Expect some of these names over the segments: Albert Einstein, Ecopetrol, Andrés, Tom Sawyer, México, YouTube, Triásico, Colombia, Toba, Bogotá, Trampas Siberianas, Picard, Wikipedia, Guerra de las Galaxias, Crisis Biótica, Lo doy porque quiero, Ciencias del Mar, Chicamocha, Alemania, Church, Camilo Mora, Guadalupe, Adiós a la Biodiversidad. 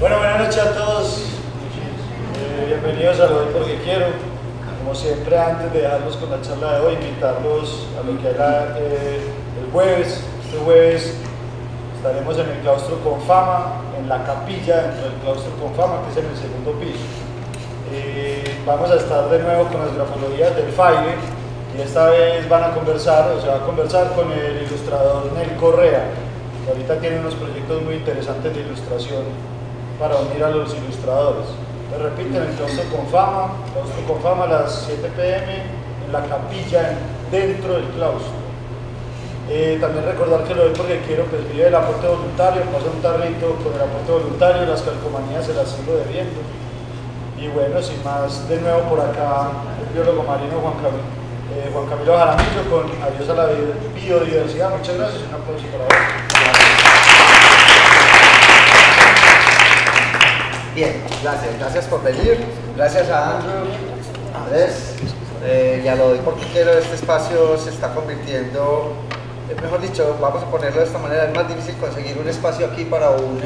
Bueno, buenas noches a todos. Bienvenidos a Lo Doy Porque Quiero. Como siempre, antes de dejarlos con la charla de hoy, invitarlos a lo que hará el jueves. Este jueves estaremos en el claustro con fama, en la capilla dentro del claustro con fama, que es en el segundo piso. Vamos a estar de nuevo con las grafologías del FAIR y esta vez van a conversar, o se va a conversar con el ilustrador Nel Correa, que ahorita tiene unos proyectos muy interesantes de ilustración para unir a los ilustradores. Les repito, en el claustro con fama a las 7 p.m. en la capilla dentro del claustro. También recordar que Lo Doy Porque Quiero, pues, vive el aporte voluntario, pasa un tarrito con el aporte voluntario, las calcomanías se las sigo debiendo. Y bueno, sin más, de nuevo por acá el biólogo marino Juan Camilo Jaramillo con Adiós a la Biodiversidad. Muchas gracias, un aplauso para vos. Bien, gracias por venir, gracias a Andrew, a Andrés, ya Lo Doy Porque Quiero. Este espacio se está convirtiendo, mejor dicho, vamos a ponerlo de esta manera, es más difícil conseguir un espacio aquí para un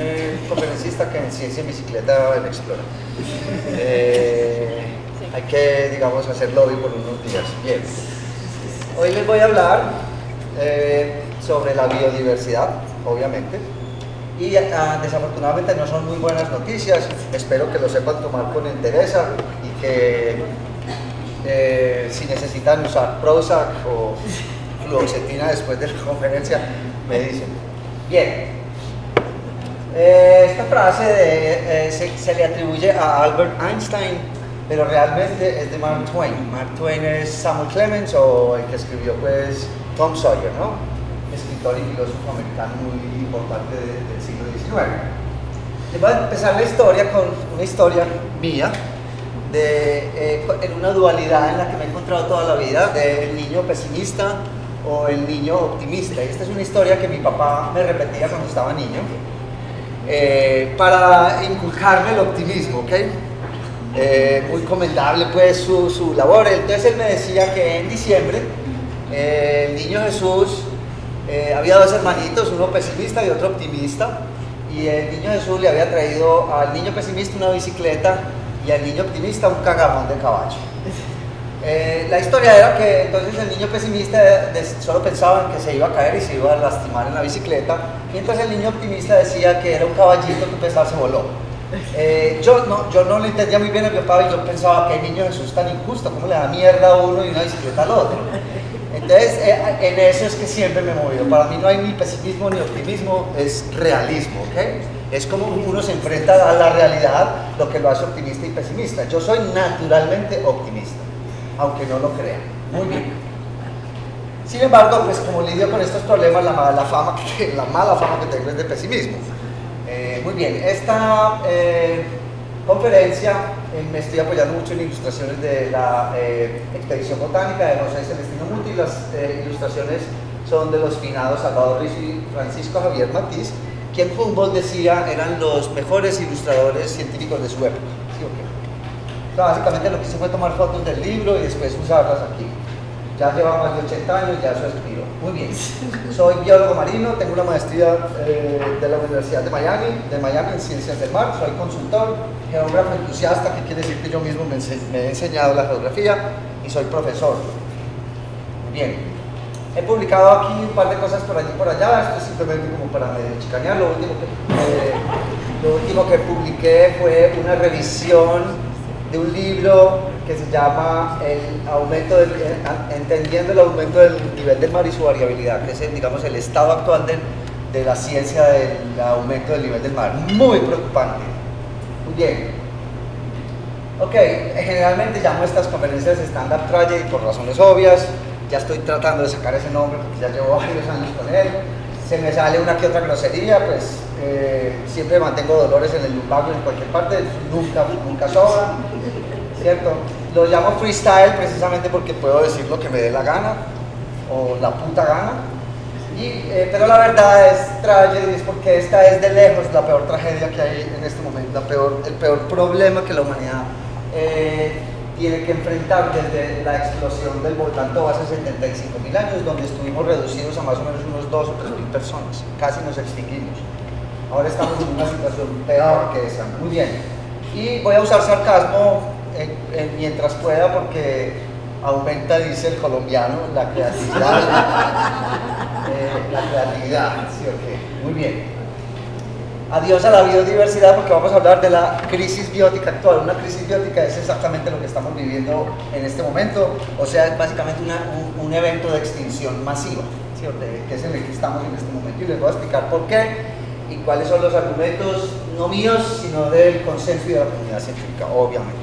conferencista que en Ciencia y Bicicleta en Explora. Hay que, digamos, hacer lobby por unos días. Bien. Hoy les voy a hablar sobre la biodiversidad, obviamente, y desafortunadamente no son muy buenas noticias. Espero que lo sepan tomar con interés y que si necesitan usar Prozac o fluoxetina después de la conferencia, me dicen. Bien. Esta frase se le atribuye a Albert Einstein, pero realmente es de Mark Twain. Mark Twain es Samuel Clemens, o el que escribió, pues, Tom Sawyer, ¿no? Escritor y filósofo americano muy importante del siglo XIX. Les voy a empezar la historia con una historia mía, en una dualidad en la que me he encontrado toda la vida, del niño pesimista o el niño optimista. Y esta es una historia que mi papá me repetía cuando estaba niño, para inculcarme el optimismo, ¿ok? Muy comendable, pues, su labor. Entonces él me decía que en diciembre el niño Jesús, había dos hermanitos, uno pesimista y otro optimista, y el niño Jesús le había traído al niño pesimista una bicicleta y al niño optimista un cagamón de caballo. La historia era que entonces el niño pesimista solo pensaba en que se iba a caer y se iba a lastimar en la bicicleta, mientras el niño optimista decía que era un caballito que pesaba, se voló. Yo no lo entendía muy bien a mi papá y yo pensaba que el niño Jesús tan injusto, ¿cómo le da mierda a uno y una bicicleta al otro? Entonces en eso es que siempre me he movido. Para mí no hay ni pesimismo ni optimismo, es realismo, ¿ok? Es como uno se enfrenta a la realidad, lo que lo hace optimista y pesimista. Yo soy naturalmente optimista, aunque no lo crean. Muy bien. Sin embargo, pues como lidio con estos problemas, la mala fama que tengo es de pesimismo. Muy bien, esta conferencia me estoy apoyando mucho en ilustraciones de la expedición botánica de José Celestino Mutis. Las ilustraciones son de los finados Salvador y Francisco Javier Matiz, quien Humboldt decía eran los mejores ilustradores científicos de su época. ¿Sí, okay? O sea, básicamente lo que hice fue tomar fotos del libro y después usarlas aquí. Ya lleva más de 80 años, ya eso escribo. Muy bien. Soy biólogo marino, tengo una maestría de la Universidad de Miami en Ciencias del Mar. Soy consultor, geógrafo entusiasta, que quiere decir que yo mismo me he enseñado la geografía, y soy profesor. Muy bien. He publicado aquí un par de cosas por allí y por allá. Esto es simplemente como para chicanear. Lo último que publiqué fue una revisión de un libro que se llama Entendiendo el aumento del nivel del mar y su variabilidad, que es, digamos, el estado actual de la ciencia del aumento del nivel del mar. Muy preocupante. Muy bien. Ok, generalmente llamo a estas conferencias stand-up tragedy por razones obvias. Ya estoy tratando de sacar ese nombre porque ya llevo varios años con él. Se me sale una que otra grosería, pues siempre mantengo dolores en el lumbago en cualquier parte, nunca sobra, ¿cierto? Lo llamo freestyle precisamente porque puedo decir lo que me dé la gana o la puta gana. Pero la verdad es tragedia, es porque esta es de lejos la peor tragedia que hay en este momento, el peor problema que la humanidad tiene que enfrentar desde la explosión del volcán Toba hace 75.000 años, donde estuvimos reducidos a más o menos unos 2 o 3.000 personas, casi nos extinguimos. Ahora estamos en una situación peor que esa. Muy bien. Y voy a usar sarcasmo mientras pueda porque aumenta, dice el colombiano, la creatividad. La creatividad, sí, ok. Muy bien. Adiós a la biodiversidad, porque vamos a hablar de la crisis biótica actual. Una crisis biótica es exactamente lo que estamos viviendo en este momento, o sea, es básicamente un evento de extinción masiva, ¿sí? Que es en el que estamos en este momento, y les voy a explicar por qué y cuáles son los argumentos, no míos, sino del consenso y de la comunidad científica, obviamente.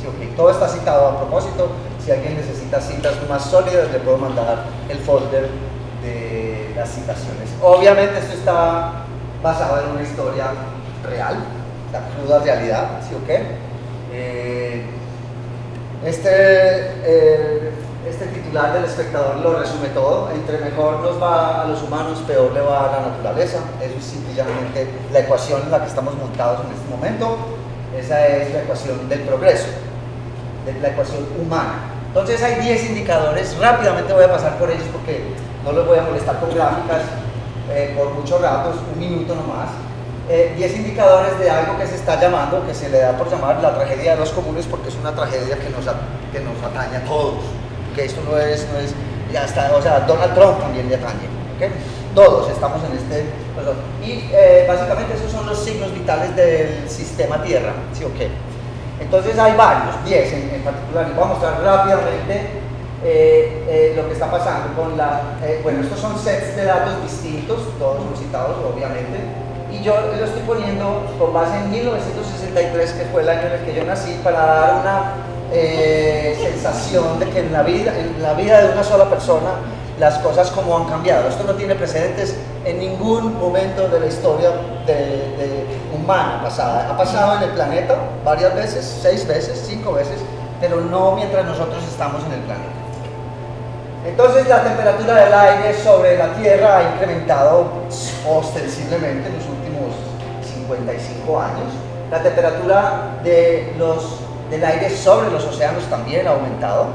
¿Sí? Okay. Todo está citado a propósito, si alguien necesita citas más sólidas, le puedo mandar el folder de las citaciones. Obviamente esto está basado en una historia real, la cruda realidad, ¿sí o qué? Este titular del Espectador lo resume todo: entre mejor nos va a los humanos, peor le va a la naturaleza. Eso es simplemente la ecuación en la que estamos montados en este momento. Esa es la ecuación del progreso, de la ecuación humana. Entonces hay 10 indicadores, rápidamente voy a pasar por ellos porque no los voy a molestar con gráficas. Por muchos ratos, un minuto nomás, 10 indicadores de algo que se está llamando, que se le da por llamar la tragedia de los comunes, porque es una tragedia que nos atañe a todos, que esto no es ya está, o sea, Donald Trump también le atañe, ¿okay? Todos estamos en este, perdón. Y básicamente esos son los signos vitales del sistema Tierra, ¿sí o qué? Entonces hay varios, 10 en particular, y voy a mostrar rápidamente lo que está pasando con la... bueno, estos son sets de datos distintos, todos son citados, obviamente, y yo lo estoy poniendo con base en 1963, que fue el año en el que yo nací, para dar una sensación de que en la vida de una sola persona las cosas como han cambiado. Esto no tiene precedentes en ningún momento de la historia humana pasada. Ha pasado en el planeta varias veces, 6 veces, 5 veces, pero no mientras nosotros estamos en el planeta. Entonces la temperatura del aire sobre la Tierra ha incrementado ostensiblemente en los últimos 55 años. La temperatura del aire sobre los océanos también ha aumentado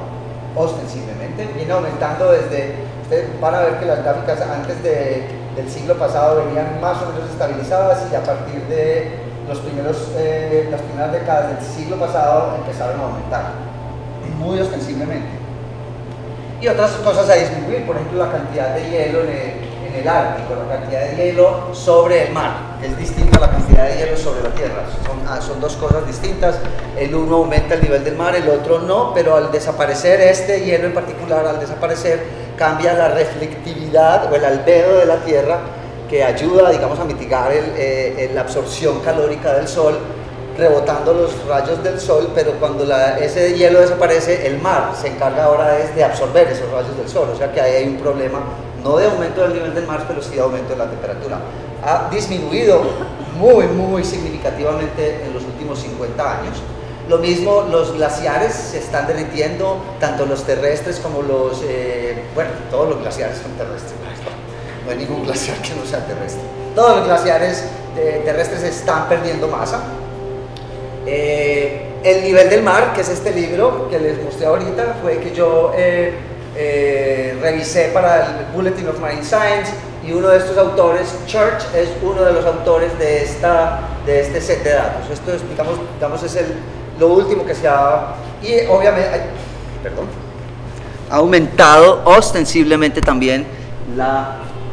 ostensiblemente. Viene aumentando desde... Ustedes van a ver que las gráficas antes del siglo pasado venían más o menos estabilizadas, y a partir de las primeras décadas del siglo pasado empezaron a aumentar muy ostensiblemente. Y otras cosas a disminuir, por ejemplo, la cantidad de hielo en el Ártico, la cantidad de hielo sobre el mar, que es distinta a la cantidad de hielo sobre la tierra. Son dos cosas distintas. El uno aumenta el nivel del mar, el otro no, pero al desaparecer este hielo en particular, al desaparecer, cambia la reflectividad o el albedo de la tierra, que ayuda, digamos, a mitigar la absorción calórica del sol, rebotando los rayos del sol. Pero cuando ese hielo desaparece, el mar se encarga ahora de absorber esos rayos del sol, o sea que ahí hay un problema, no de aumento del nivel del mar, pero sí de aumento de la temperatura. Ha disminuido muy, muy significativamente en los últimos 50 años. Lo mismo, los glaciares se están derritiendo, tanto los terrestres como los... bueno, todos los glaciares son terrestres, no hay ningún glaciar que no sea terrestre. Todos los glaciares terrestres están perdiendo masa. El nivel del mar, que es este libro que les mostré ahorita, fue que yo revisé para el Bulletin of Marine Science, y uno de estos autores, Church, es uno de los autores de este set de datos. Esto es, digamos, es lo último que se ha... Y obviamente, ha aumentado ostensiblemente también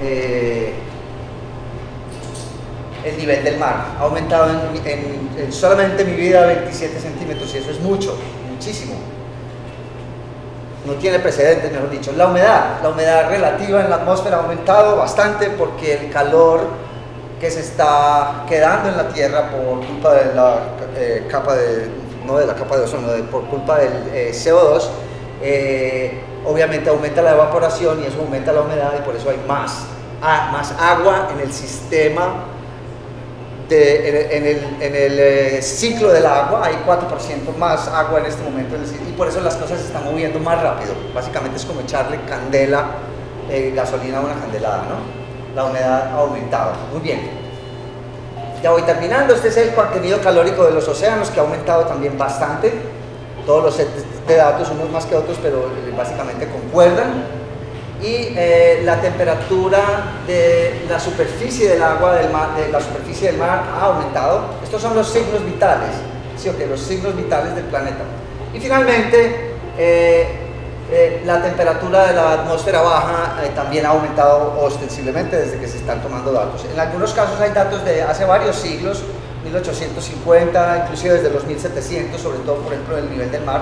el nivel del mar. Ha aumentado en solamente mi vida 27 centímetros, y eso es mucho, muchísimo. No tiene precedentes, mejor dicho. La humedad relativa en la atmósfera ha aumentado bastante, porque el calor que se está quedando en la Tierra por culpa de la capa de... no de la capa de ozono, por culpa del CO2, obviamente aumenta la evaporación, y eso aumenta la humedad, y por eso hay más agua en el sistema. En el ciclo del agua hay 4% más agua en este momento, y por eso las cosas se están moviendo más rápido. Básicamente es como echarle gasolina a una candelada, ¿no? La humedad ha aumentado. Muy bien, ya voy terminando. Este es el contenido calórico de los océanos, que ha aumentado también bastante. Todos los sets de datos, unos más que otros, pero básicamente concuerdan. y la temperatura de la superficie del agua del mar, ha aumentado. Estos son los signos vitales, ¿sí o qué? Los signos vitales del planeta. Y finalmente, la temperatura de la atmósfera baja también ha aumentado ostensiblemente desde que se están tomando datos. En algunos casos hay datos de hace varios siglos, 1850, inclusive desde los 1700, sobre todo por ejemplo del nivel del mar,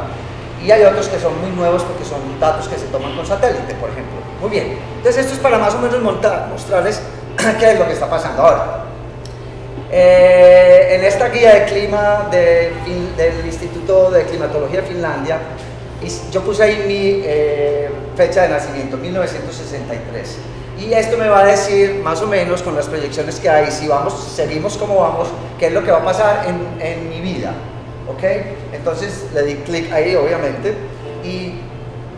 y hay otros que son muy nuevos porque son datos que se toman con satélite, por ejemplo. Muy bien, entonces esto es para más o menos mostrarles qué es lo que está pasando ahora. En esta guía de clima del Instituto de Climatología de Finlandia, yo puse ahí mi fecha de nacimiento, 1963. Y esto me va a decir, más o menos, con las proyecciones que hay, si seguimos como vamos, qué es lo que va a pasar en mi vida, ¿ok? Entonces le di clic ahí, obviamente, y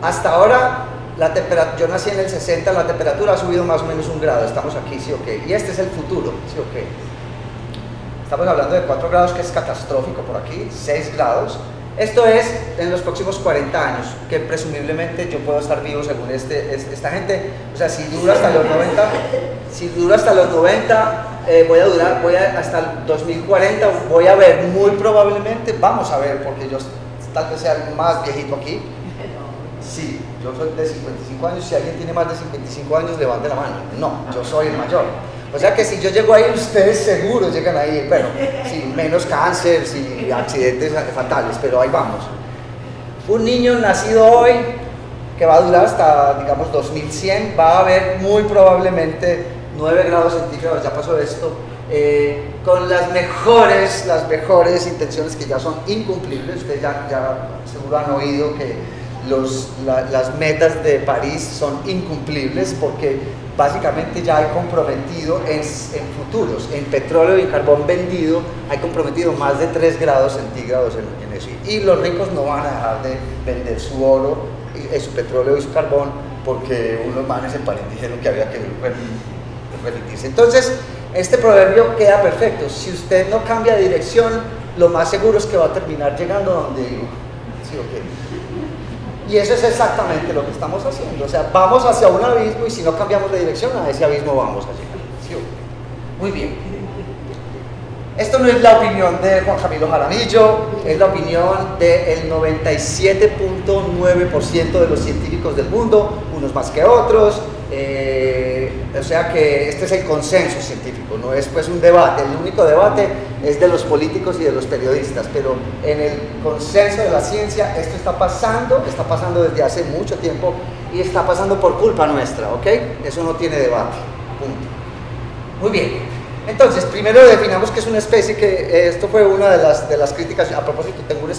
hasta ahora, yo nací en el 60, la temperatura ha subido más o menos 1 grado, estamos aquí, ¿sí o qué? Y este es el futuro, ¿sí o qué? Estamos hablando de 4 grados, que es catastrófico por aquí, 6 grados. Esto es en los próximos 40 años, que presumiblemente yo puedo estar vivo según esta gente. O sea, si dura hasta los 90, voy hasta el 2040, voy a ver, muy probablemente, vamos a ver, porque yo tal vez sea el más viejito aquí. Sí, yo soy de 55 años, si alguien tiene más de 55 años, levante la mano. No, yo soy el mayor. O sea que si yo llego ahí, ustedes seguro llegan ahí, bueno, sin menos cáncer, sin accidentes fatales, pero ahí vamos. Un niño nacido hoy, que va a durar hasta, digamos, 2100, va a haber muy probablemente 9 grados centígrados, ya pasó esto, con las mejores intenciones que ya son incumplibles. Ustedes ya seguro han oído que las metas de París son incumplibles porque básicamente ya hay comprometido en futuros, en petróleo y en carbón vendido, hay comprometido más de 3 grados centígrados en eso. Y los ricos no van a dejar de vender su oro, su petróleo y su carbón, porque unos manes en París dijeron que había que repetirse. Entonces, este proverbio queda perfecto. Si usted no cambia de dirección, lo más seguro es que va a terminar llegando donde digo. ¿Sí o qué? Y eso es exactamente lo que estamos haciendo, o sea, vamos hacia un abismo y si no cambiamos de dirección a ese abismo vamos a llegar. ¿Sí? Muy bien. Esto no es la opinión de Juan Camilo Jaramillo, es la opinión del 97.9% de los científicos del mundo, unos más que otros, o sea que este es el consenso científico, no es pues un debate, el único debate es de los políticos y de los periodistas, pero en el consenso de la ciencia esto está pasando desde hace mucho tiempo y está pasando por culpa nuestra, ¿ok? Eso no tiene debate, punto. Muy bien, entonces primero definamos qué es una especie, que esto fue una de las críticas. A propósito, tengo uno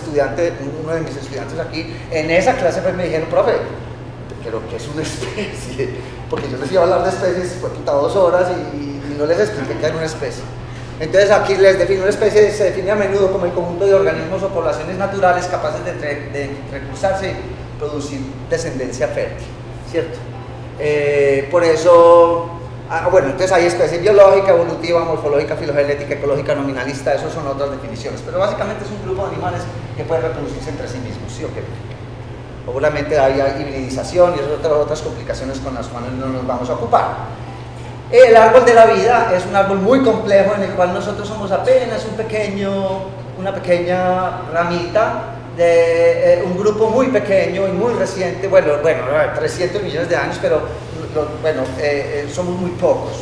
de mis estudiantes aquí, en esa clase me dijeron, profe, pero ¿qué es una especie? Porque yo les iba a hablar de especies, fue quitado 2 horas y no les expliqué qué era una especie. Entonces aquí les defino una especie, se define a menudo como el conjunto de organismos o poblaciones naturales capaces de recursarse y producir descendencia fértil, ¿cierto? Por eso, bueno, entonces hay especie biológica, evolutiva, morfológica, filogenética, ecológica, nominalista, esas son otras definiciones, pero básicamente es un grupo de animales que pueden reproducirse entre sí mismos, ¿sí o qué? Obviamente hay hibridización y otras complicaciones con las cuales no nos vamos a ocupar. El árbol de la vida es un árbol muy complejo en el cual nosotros somos apenas una pequeña ramita de un grupo muy pequeño y muy reciente, bueno 300 millones de años, pero bueno, somos muy pocos,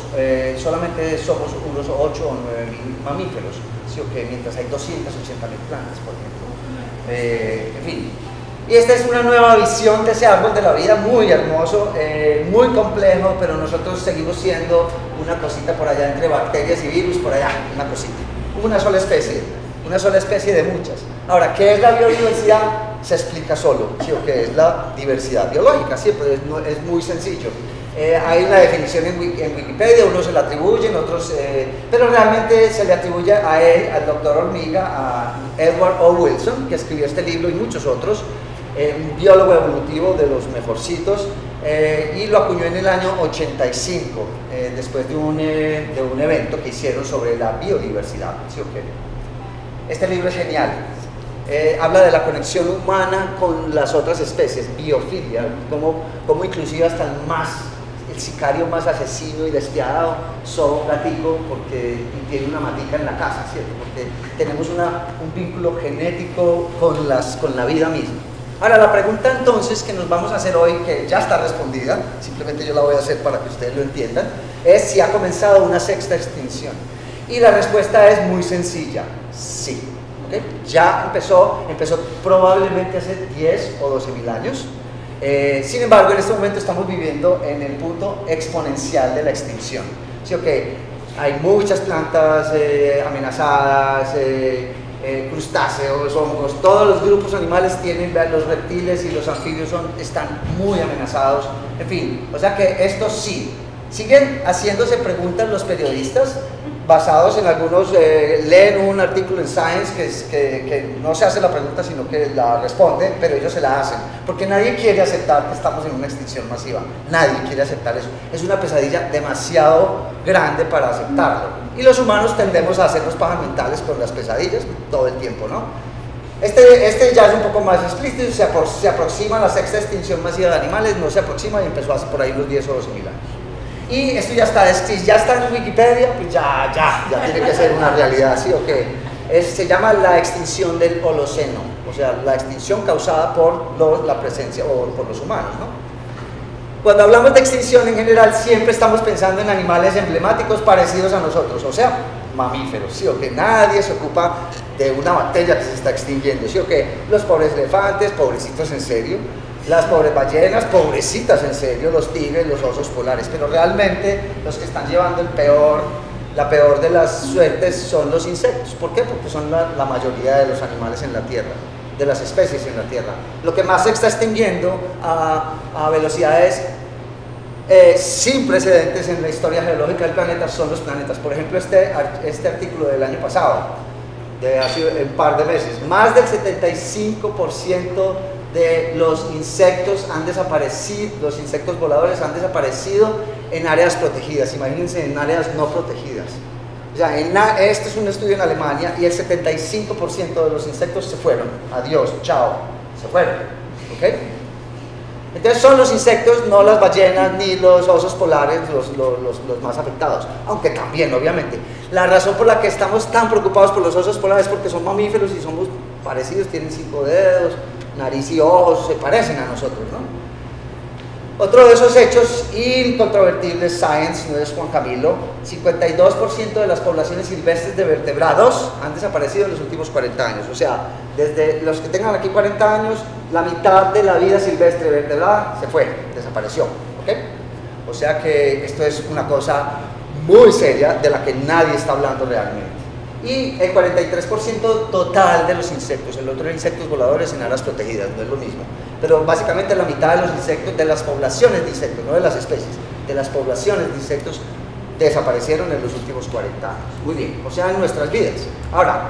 solamente somos unos 8 o 9 mil mamíferos, ¿sí o qué? Mientras hay 280 mil plantas, por ejemplo, en fin. Y esta es una nueva visión de ese árbol de la vida, muy hermoso, muy complejo, pero nosotros seguimos siendo una cosita por allá, entre bacterias y virus, por allá, una cosita. Una sola especie de muchas. Ahora, ¿qué es la biodiversidad? Se explica solo, ¿sí? O que es la diversidad biológica, ¿sí? Pero es muy sencillo. Hay una definición en Wikipedia, unos se la atribuyen, otros... pero realmente se le atribuye a él, al doctor Hormiga, a Edward O. Wilson, que escribió este libro y muchos otros, un biólogo evolutivo de los mejorcitos, y lo acuñó en el año 85, después de un evento que hicieron sobre la biodiversidad, ¿sí o qué? Este libro es genial, habla de la conexión humana con las otras especies, biofilia, como inclusive hasta más, el sicario más asesino y despiadado son un gatico porque tiene una matica en la casa, ¿cierto? Porque tenemos un vínculo genético con la vida misma. Ahora, la pregunta entonces que nos vamos a hacer hoy, que ya está respondida, simplemente yo la voy a hacer para que ustedes lo entiendan, es si ha comenzado una sexta extinción. Y la respuesta es muy sencilla, sí. ¿Okay? Ya empezó probablemente hace 10 o 12 mil años. Sin embargo, en este momento estamos viviendo en el punto exponencial de la extinción. ¿Sí? Okay. Hay muchas plantas amenazadas, crustáceos, hongos, todos los grupos animales tienen, los reptiles y los anfibios están muy amenazados, en fin, o sea que esto sí. Siguen haciéndose preguntas los periodistas, basados en algunos, leen un artículo en Science que no se hace la pregunta sino que la responde, pero ellos se la hacen, porque nadie quiere aceptar que estamos en una extinción masiva, nadie quiere aceptar eso, es una pesadilla demasiado grande para aceptarlo, y los humanos tendemos a hacernos pajas mentales con las pesadillas todo el tiempo, ¿no? Este ya es un poco más explícito, se aproxima a la sexta extinción masiva de animales, no se aproxima y empezó hace por ahí unos 10 o 12 mil años. Y esto ya está en Wikipedia, pues ya tiene que ser una realidad, ¿sí? Okay. Se llama la extinción del Holoceno, o sea, la extinción causada por la presencia o por los humanos, ¿no? Cuando hablamos de extinción en general, siempre estamos pensando en animales emblemáticos parecidos a nosotros, o sea, mamíferos, ¿sí? Okay. Nadie se ocupa de una bacteria que se está extinguiendo, ¿sí? Okay. Los pobres elefantes, pobrecitos en serio. Las pobres ballenas, pobrecitas en serio, los tigres, los osos polares, pero realmente los que están llevando la peor de las suertes son los insectos. ¿Por qué? Porque son la mayoría de los animales en la Tierra, de las especies en la Tierra. Lo que más se está extinguiendo a velocidades sin precedentes en la historia geológica del planeta son los planetas. Por ejemplo, este artículo del año pasado, de hace un par de meses, más del 75% de los insectos han desaparecido, los insectos voladores han desaparecido en áreas protegidas, imagínense en áreas no protegidas. O sea, este es un estudio en Alemania y el 75% de los insectos se fueron, adiós, chao, se fueron, ¿ok? Entonces son los insectos, no las ballenas ni los osos polares los más afectados, aunque también, obviamente. La razón por la que estamos tan preocupados por los osos polares es porque son mamíferos y somos parecidos, tienen 5 dedos, nariz y ojos, se parecen a nosotros, ¿no? Otro de esos hechos incontrovertibles, Science, no es Juan Camilo, 52% de las poblaciones silvestres de vertebrados han desaparecido en los últimos 40 años, o sea, desde los que tengan aquí 40 años, la mitad de la vida silvestre vertebrada se fue, desapareció, ¿ok? O sea que esto es una cosa muy seria de la que nadie está hablando realmente. Y el 43% total de los insectos, el otro insectos voladores en áreas protegidas, no es lo mismo, pero básicamente la mitad de los insectos, de las poblaciones de insectos, no de las especies, de las poblaciones de insectos desaparecieron en los últimos 40 años, muy bien, o sea en nuestras vidas. Ahora,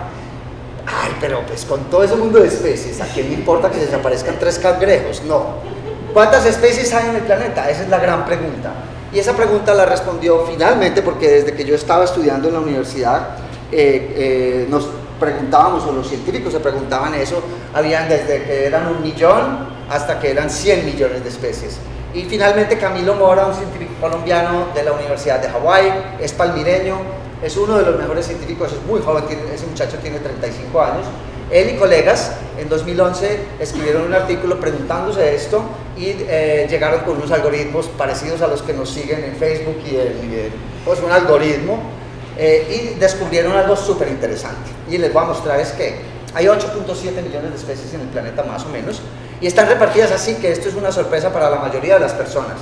ay, pero pues con todo ese mundo de especies, ¿a quién le importa que desaparezcan 3 cangrejos? No. ¿Cuántas especies hay en el planeta? Esa es la gran pregunta, y esa pregunta la respondió finalmente, porque desde que yo estaba estudiando en la universidad, nos preguntábamos, o los científicos se preguntaban eso, habían desde que eran 1 millón hasta que eran 100 millones de especies. Y finalmente Camilo Mora, un científico colombiano de la Universidad de Hawái, es palmireño, es uno de los mejores científicos, es muy joven, ese muchacho tiene 35 años. Él y colegas en 2011 escribieron un artículo preguntándose esto y llegaron con unos algoritmos parecidos a los que nos siguen en Facebook y pues un algoritmo. Y descubrieron algo súper interesante, y les voy a mostrar es que hay 8.7 millones de especies en el planeta más o menos, y están repartidas así que esto es una sorpresa para la mayoría de las personas.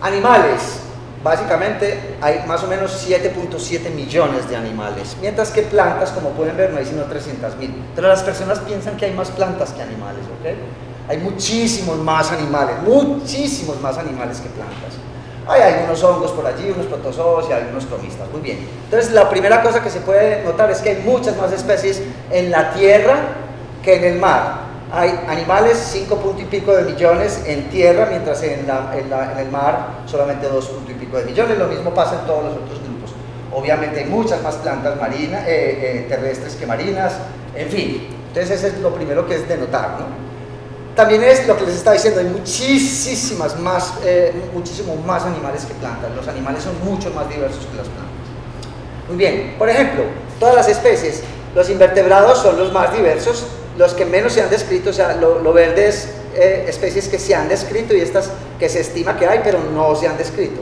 Animales, básicamente hay más o menos 7.7 millones de animales, mientras que plantas, como pueden ver, no hay sino 300.000, pero las personas piensan que hay más plantas que animales, ¿ok? Hay muchísimos más animales que plantas. Hay algunos hongos por allí, unos protozoos y algunos cromistas, muy bien. Entonces la primera cosa que se puede notar es que hay muchas más especies en la tierra que en el mar. Hay animales 5 punto y pico de millones en tierra, mientras en el mar solamente 2 punto y pico de millones, lo mismo pasa en todos los otros grupos. Obviamente hay muchas más plantas marinas, terrestres que marinas, en fin. Entonces eso es lo primero que es de notar, ¿no? También es lo que les estaba diciendo, hay muchísimos más animales que plantas. Los animales son mucho más diversos que las plantas. Muy bien, por ejemplo, todas las especies, los invertebrados son los más diversos, los que menos se han descrito, o sea, lo verde es especies que se han descrito y estas que se estima que hay, pero no se han descrito.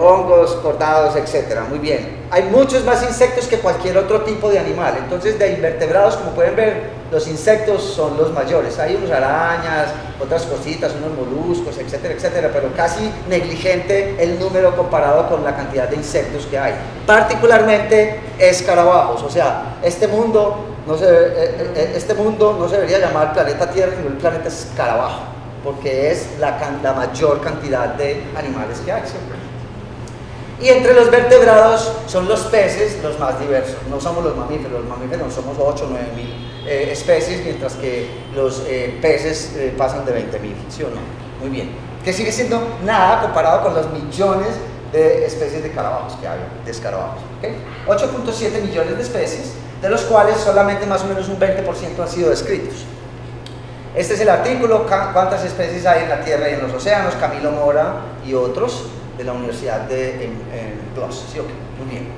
Hongos, cordados, etcétera. Muy bien. Hay muchos más insectos que cualquier otro tipo de animal. Entonces, de invertebrados, como pueden ver, los insectos son los mayores. Hay unas arañas, otras cositas, unos moluscos, etcétera, etcétera, pero casi negligente el número comparado con la cantidad de insectos que hay. Particularmente escarabajos. O sea, este mundo no se debería llamar planeta Tierra, sino el planeta escarabajo, porque es la mayor cantidad de animales que hay. Y entre los vertebrados son los peces los más diversos, no somos los mamíferos somos 8 o 9 mil especies, mientras que los peces pasan de 20 mil, ¿sí o no? Muy bien, que sigue siendo nada comparado con los millones de especies de escarabajos que hay, de escarabajos, ¿okay? 8.7 millones de especies, de los cuales solamente más o menos un 20% han sido descritos. Este es el artículo, cuántas especies hay en la Tierra y en los océanos, Camilo Mora y otros, de la Universidad de Plus, ¿sí? Okay, muy bien.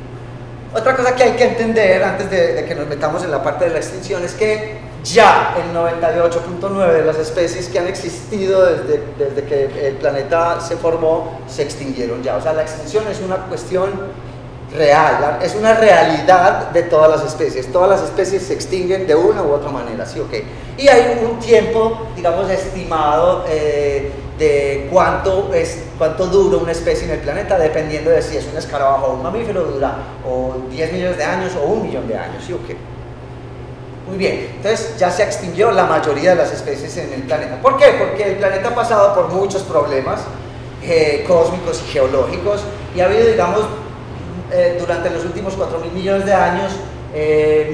Otra cosa que hay que entender antes de que nos metamos en la parte de la extinción es que ya el 98.9% de las especies que han existido desde que el planeta se formó se extinguieron ya. O sea, la extinción es una cuestión real, es una realidad de todas las especies. Todas las especies se extinguen de una u otra manera, ¿sí? Okay. Y hay un tiempo, digamos, estimado de cuánto dura una especie en el planeta, dependiendo de si es un escarabajo o un mamífero, dura o 10 millones de años o un millón de años, ¿sí o qué? Muy bien, entonces ya se extinguió la mayoría de las especies en el planeta. ¿Por qué? Porque el planeta ha pasado por muchos problemas cósmicos y geológicos, y ha habido, digamos, durante los últimos 4.000 millones de años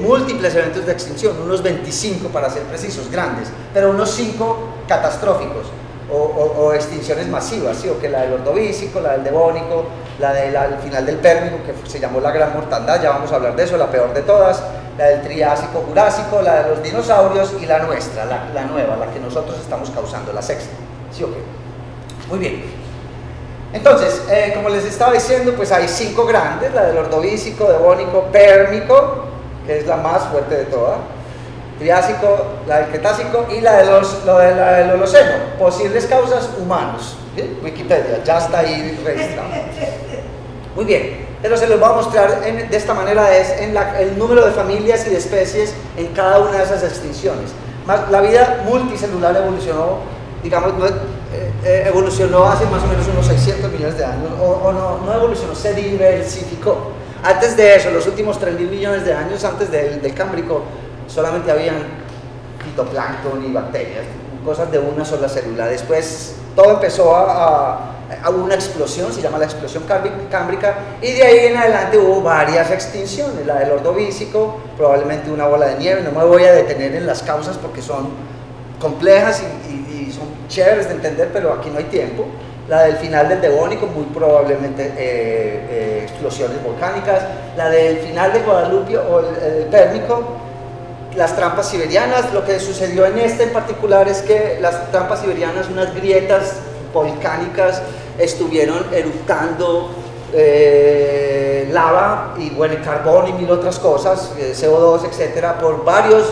múltiples eventos de extinción, unos 25 para ser precisos, grandes, pero unos 5 catastróficos. O extinciones masivas, ¿sí? O que la del Ordovísico, la del Devónico, la del final del Pérmico, que se llamó la Gran Mortandad, ya vamos a hablar de eso, la peor de todas, la del Triásico, Jurásico, la de los dinosaurios y la nuestra, la nueva, la que nosotros estamos causando, la sexta, ¿sí o qué? Muy bien. Entonces, como les estaba diciendo, pues hay 5 grandes, la del Ordovísico, Devónico, Pérmico, que es la más fuerte de todas, Triásico, la del Cretácico y la del Holoceno, posibles causas humanos, ¿sí? Wikipedia, ya está ahí registrado. Muy bien, pero se los voy a mostrar de esta manera, es el número de familias y de especies en cada una de esas extinciones. La vida multicelular evolucionó, digamos, evolucionó hace más o menos unos 600 millones de años, no evolucionó, se diversificó. Antes de eso, los últimos 3.000 millones de años antes del Cámbrico, solamente habían fitoplancton y bacterias, cosas de una sola célula. Después todo empezó a una explosión, se llama la explosión cámbrica, y de ahí en adelante hubo varias extinciones, la del Ordovísico, probablemente una bola de nieve. No me voy a detener en las causas porque son complejas y son chéveres de entender, pero aquí no hay tiempo. La del final del Devónico, muy probablemente explosiones volcánicas. La del final de Guadalupe o el Pérmico, las trampas siberianas. Lo que sucedió en este en particular es que las trampas siberianas, unas grietas volcánicas, estuvieron eructando lava y bueno, carbón y mil otras cosas, CO2, etcétera, por varios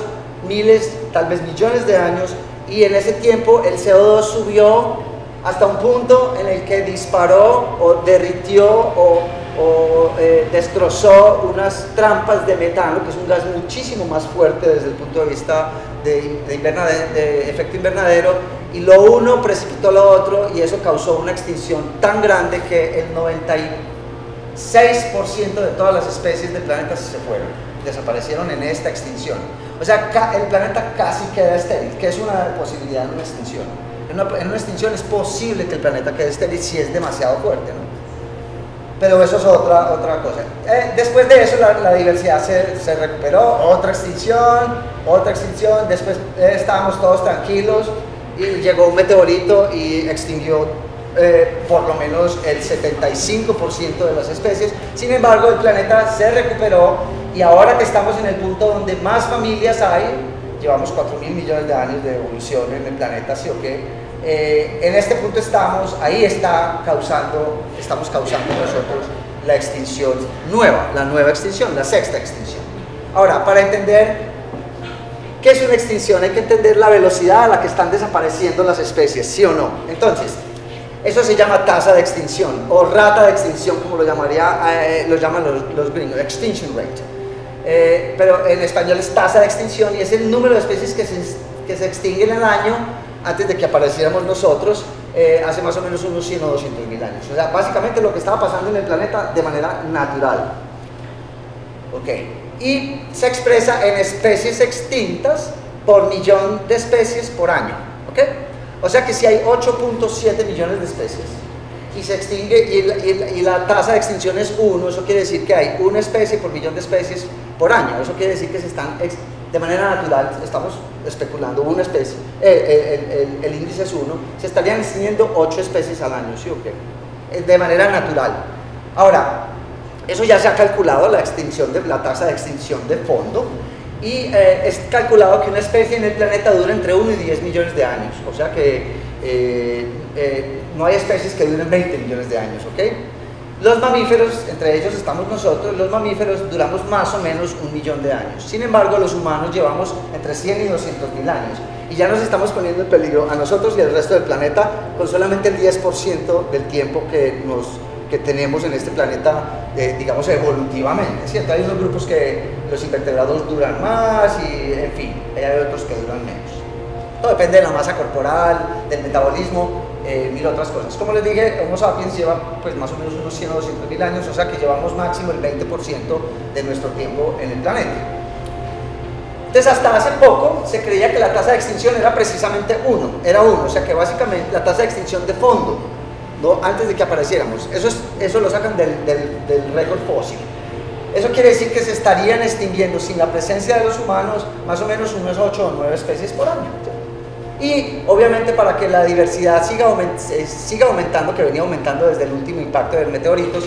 miles, tal vez millones de años, y en ese tiempo el CO2 subió hasta un punto en el que disparó o derritió o destrozó unas trampas de metano, que es un gas muchísimo más fuerte desde el punto de vista de efecto invernadero, y lo uno precipitó lo otro y eso causó una extinción tan grande que el 96% de todas las especies del planeta se fueron, desaparecieron en esta extinción. O sea, el planeta casi queda estéril, que es una posibilidad en una extinción. En una extinción es posible que el planeta quede estéril si es demasiado fuerte, ¿no? Pero eso es otra cosa. Después de eso la diversidad se recuperó, otra extinción, después estábamos todos tranquilos y llegó un meteorito y extinguió por lo menos el 75% de las especies. Sin embargo, el planeta se recuperó y ahora que estamos en el punto donde más familias hay, llevamos 4.000 millones de años de evolución en el planeta, ¿sí o qué? En este punto estamos, ahí está causando, estamos causando nosotros la extinción nueva, la nueva extinción, la sexta extinción. Ahora, para entender qué es una extinción, hay que entender la velocidad a la que están desapareciendo las especies, ¿sí o no? Entonces, eso se llama tasa de extinción o rata de extinción, como lo llaman los gringos, extinction rate. Pero en español es tasa de extinción y es el número de especies que se extinguen al año antes de que apareciéramos nosotros, hace más o menos unos 100 o 200 mil años. O sea, básicamente lo que estaba pasando en el planeta de manera natural. Okay. Y se expresa en especies extintas por millón de especies por año. ¿Okay? O sea que si hay 8.7 millones de especies y se extingue y la tasa de extinción es 1, eso quiere decir que hay una especie por millón de especies por año. Eso quiere decir que se están, de manera natural, estamos especulando una especie, el índice es 1, se estarían extinguiendo 8 especies al año, ¿sí o qué? De manera natural. Ahora, eso ya se ha calculado, la tasa de extinción de fondo, y es calculado que una especie en el planeta dura entre 1 y 10 millones de años, o sea que no hay especies que duren 20 millones de años, ¿ok? Los mamíferos, entre ellos estamos nosotros, los mamíferos duramos más o menos 1 millón de años. Sin embargo, los humanos llevamos entre 100 y 200 mil años y ya nos estamos poniendo en peligro a nosotros y al resto del planeta con solamente el 10% del tiempo que tenemos en este planeta, digamos, evolutivamente, ¿cierto? Hay unos grupos que los invertebrados duran más y, en fin, hay otros que duran menos. Todo depende de la masa corporal, del metabolismo, mil otras cosas. Como les dije, Homo sapiens lleva pues más o menos unos 100 o 200 mil años, o sea que llevamos máximo el 20% de nuestro tiempo en el planeta. Entonces, hasta hace poco se creía que la tasa de extinción era precisamente 1, era 1, o sea que básicamente la tasa de extinción de fondo, ¿no? Antes de que apareciéramos. Eso lo sacan del récord fósil. Eso quiere decir que se estarían extinguiendo sin la presencia de los humanos más o menos unas 8 o 9 especies por año. Y obviamente para que la diversidad siga aumentando, que venía aumentando desde el último impacto de meteoritos,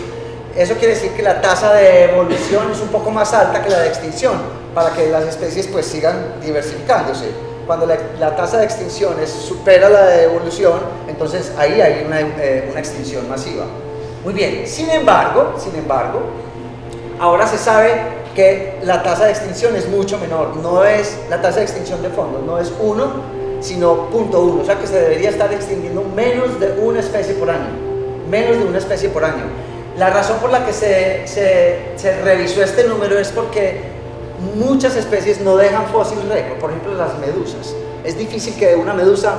eso quiere decir que la tasa de evolución es un poco más alta que la de extinción, para que las especies pues sigan diversificándose. Cuando la tasa de extinciones supera la de evolución, entonces ahí hay una extinción masiva. Muy bien, sin embargo, ahora se sabe que la tasa de extinción es mucho menor, no es la tasa de extinción de fondo, no es 1, sino 0.1, o sea que se debería estar extinguiendo menos de una especie por año, menos de una especie por año. La razón por la que se revisó este número es porque muchas especies no dejan fósil récord, por ejemplo las medusas. Es difícil que una medusa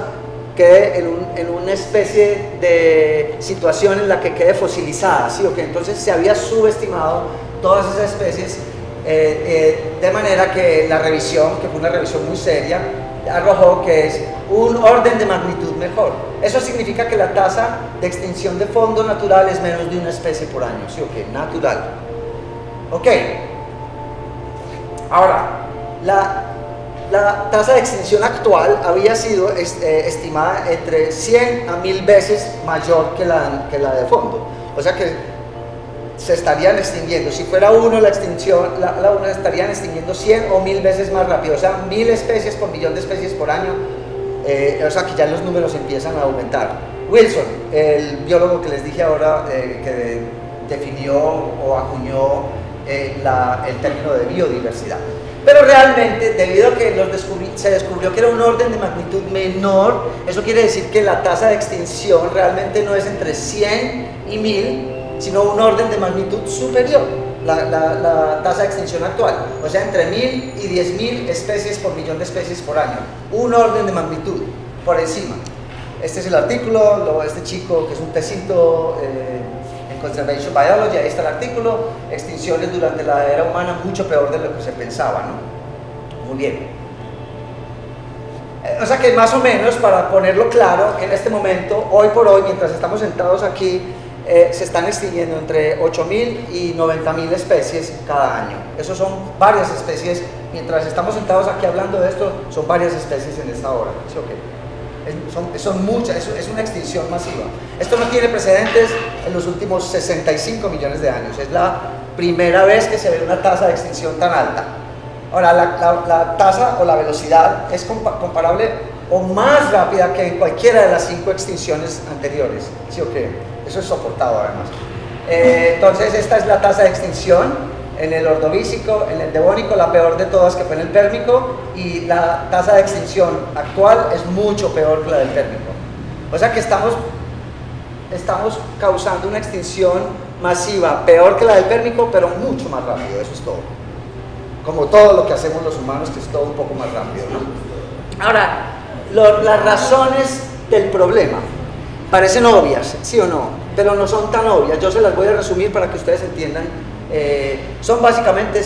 quede en una especie de situación en la que quede fosilizada, ¿sí? ¿Okay? Entonces se había subestimado todas esas especies, de manera que la revisión, que fue una revisión muy seria, arrojó que es un orden de magnitud mejor. Eso significa que la tasa de extinción de fondo natural es menos de una especie por año, ¿sí? ¿Okay? Natural. Ok. Ahora, la tasa de extinción actual había sido estimada entre 100 a 1000 veces mayor que la de fondo. O sea que se estarían extinguiendo, si fuera 1 la extinción, la 1 estarían extinguiendo 100 o 1000 veces más rápido. O sea, 1000 especies por millón de especies por año. O sea que ya los números empiezan a aumentar. Wilson, el biólogo que les dije ahora, que definió o acuñó el término de biodiversidad, pero realmente debido a que se descubrió que era un orden de magnitud menor, eso quiere decir que la tasa de extinción realmente no es entre 100 y 1000, sino un orden de magnitud superior, la tasa de extinción actual, o sea entre 1000 y 10000 especies por millón de especies por año, un orden de magnitud por encima. Este es el artículo, este chico que es un tesito, Conservation Biology, ahí está el artículo, extinciones durante la era humana mucho peor de lo que se pensaba, ¿no? Muy bien. O sea que más o menos, para ponerlo claro, en este momento, hoy por hoy, mientras estamos sentados aquí, se están extinguiendo entre 8000 y 90000 especies cada año. Eso son varias especies, mientras estamos sentados aquí hablando de esto, son varias especies en esta hora, ¿sí o qué? Son muchas, es una extinción masiva. Esto no tiene precedentes en los últimos 65 millones de años. Es la Primera vez que se ve una tasa de extinción tan alta. Ahora, la tasa o la velocidad es comparable o más rápida que en cualquiera de las 5 extinciones anteriores. ¿Sí o qué? Eso es soportado además. Entonces, esta es la tasa de extinción en el Ordovísico, en el Devónico, la peor de todas que fue en el Pérmico, y la tasa de extinción actual es mucho peor que la del Pérmico. O sea que estamos causando una extinción masiva, peor que la del Pérmico, pero mucho más rápido, eso es todo. Como todo lo que hacemos los humanos, que es todo un poco más rápido, ¿no? Ahora, las razones del problema parecen obvias, ¿sí o no? Pero no son tan obvias, yo se las voy a resumir para que ustedes entiendan. Son básicamente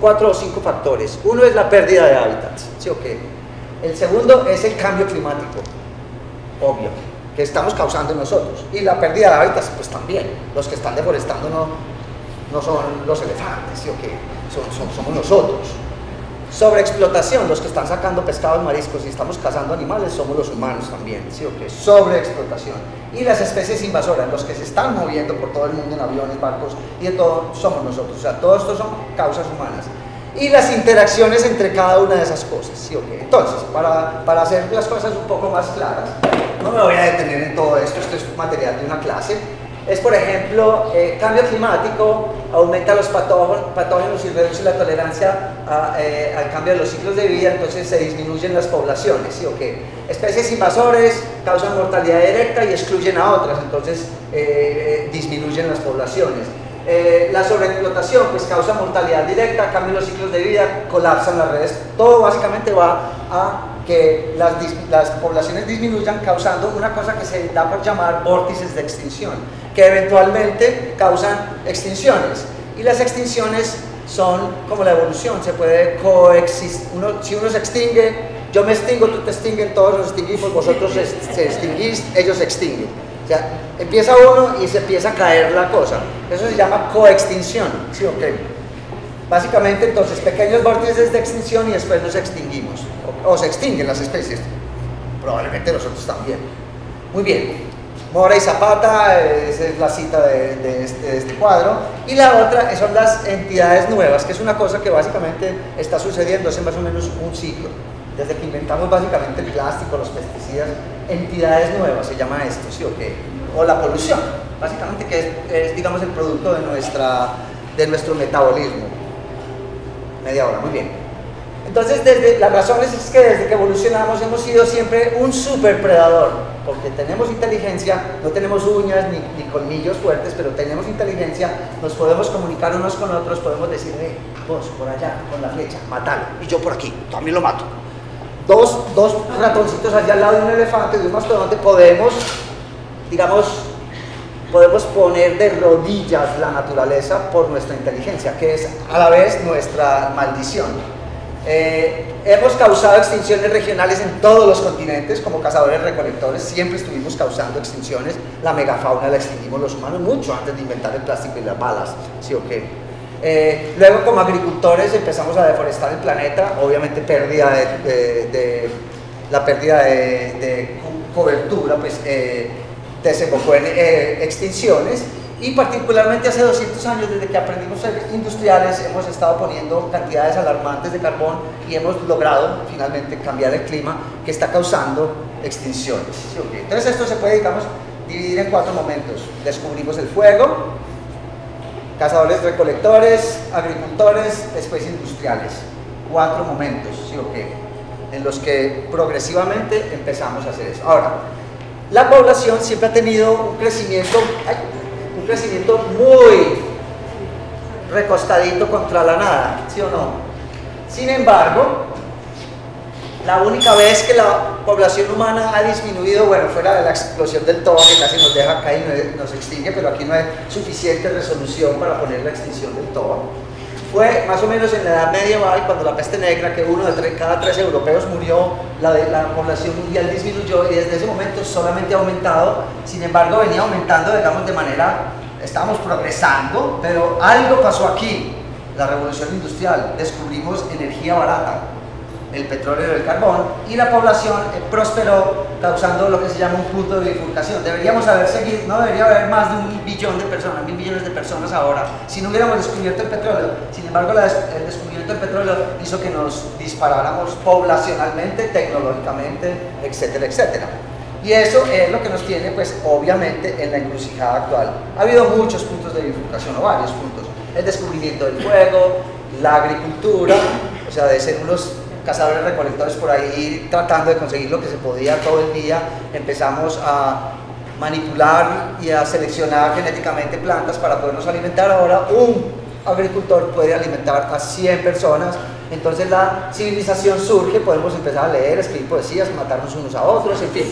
4 o 5 factores. Uno es la pérdida de hábitats, ¿sí o qué? El segundo es el cambio climático, obvio, que estamos causando nosotros. Y la pérdida de hábitats, pues también, los que están deforestando no son los elefantes, ¿sí o qué? Somos nosotros. Sobreexplotación, los que están sacando pescados, mariscos y estamos cazando animales, somos los humanos también, ¿sí o qué? Sobreexplotación. Y las especies invasoras, los que se están moviendo por todo el mundo en aviones, barcos y de todo, somos nosotros. O sea, todo esto son causas humanas. Y las interacciones entre cada una de esas cosas, ¿sí o qué? Entonces, para hacer las cosas un poco más claras, no me voy a detener en todo esto, esto es material de una clase. Es, por ejemplo, cambio climático aumenta los patógenos y reduce la tolerancia al cambio de los ciclos de vida, entonces se disminuyen las poblaciones, ¿sí o qué? Especies invasores causan mortalidad directa y excluyen a otras, entonces disminuyen las poblaciones. La sobreexplotación pues causa mortalidad directa, cambian los ciclos de vida, colapsan las redes, todo básicamente va a que las poblaciones disminuyan, causando una cosa que se da por llamar vórtices de extinción, que eventualmente causan extinciones. Y las extinciones son como la evolución, se puede coexistir. Si uno se extingue, yo me extingo, tú te extingues, todos nos extinguimos, vosotros se extinguís, ellos se extinguen. O sea, empieza uno y se empieza a caer la cosa. Eso se llama coextinción. ¿Sí, okay? Básicamente, entonces, pequeños vórtices de extinción y después nos extinguimos. O se extinguen las especies, probablemente nosotros también. Muy bien, Mora y Zapata, esa es la cita de este cuadro. Y la otra son las entidades nuevas, que es una cosa que básicamente está sucediendo hace más o menos un siglo, desde que inventamos básicamente el plástico, los pesticidas. Entidades nuevas se llama esto, ¿sí o qué? O la polución, básicamente, que es digamos el producto de nuestro metabolismo. Media hora, muy bien. Entonces, las razones es que desde que evolucionamos hemos sido siempre un superpredador, porque tenemos inteligencia, no tenemos uñas ni colmillos fuertes, pero tenemos inteligencia, nos podemos comunicar unos con otros, podemos decir, vos por allá con la flecha, matalo, y yo por aquí, también lo mato. Dos ratoncitos allá al lado de un elefante, de un mastodonte, podemos, digamos, podemos poner de rodillas la naturaleza por nuestra inteligencia, que es a la vez nuestra maldición. Hemos causado extinciones regionales en todos los continentes, como cazadores recolectores siempre estuvimos causando extinciones. La megafauna la extinguimos los humanos mucho antes de inventar el plástico y las balas, ¿sí o qué? Luego, como agricultores empezamos a deforestar el planeta, obviamente la pérdida de cobertura pues desembocó en extinciones. Y particularmente hace 200 años, desde que aprendimos a ser industriales, hemos estado poniendo cantidades alarmantes de carbón y hemos logrado finalmente cambiar el clima, que está causando extinciones. ¿Sí, okay? Entonces esto se puede, digamos, dividir en 4 momentos. Descubrimos el fuego, cazadores recolectores, agricultores, después industriales. 4 momentos, ¿sí, okay? En los que progresivamente empezamos a hacer eso. Ahora, la población siempre ha tenido un crecimiento... un crecimiento muy recostadito contra la nada, ¿sí o no? Sin embargo, la única vez que la población humana ha disminuido, bueno, fuera de la explosión del todo, que casi nos deja acá y nos extingue, pero aquí no hay suficiente resolución para poner la extinción del todo, fue más o menos en la edad medieval, cuando la peste negra, que uno de cada 3 europeos murió, la población mundial disminuyó, y desde ese momento solamente ha aumentado. Sin embargo, venía aumentando, digamos, de manera, estábamos progresando, pero algo pasó aquí. La revolución industrial, descubrimos energía barata, el petróleo y el carbón, y la población prosperó causando lo que se llama un punto de bifurcación. Deberíamos haber seguido, no debería haber más de 1 billón de personas, 1.000 millones de personas ahora, si no hubiéramos descubierto el petróleo. Sin embargo, el descubrimiento del petróleo hizo que nos disparáramos poblacionalmente, tecnológicamente, etcétera, etcétera. Y eso es lo que nos tiene, pues, obviamente, en la encrucijada actual. Ha habido muchos puntos de bifurcación, o varios puntos. El descubrimiento del fuego, la agricultura, o sea, de ser unos cazadores recolectores por ahí tratando de conseguir lo que se podía todo el día, empezamos a manipular y a seleccionar genéticamente plantas para podernos alimentar. Ahora un agricultor puede alimentar a 100 personas, entonces la civilización surge, podemos empezar a leer, escribir poesías, matarnos unos a otros, en fin,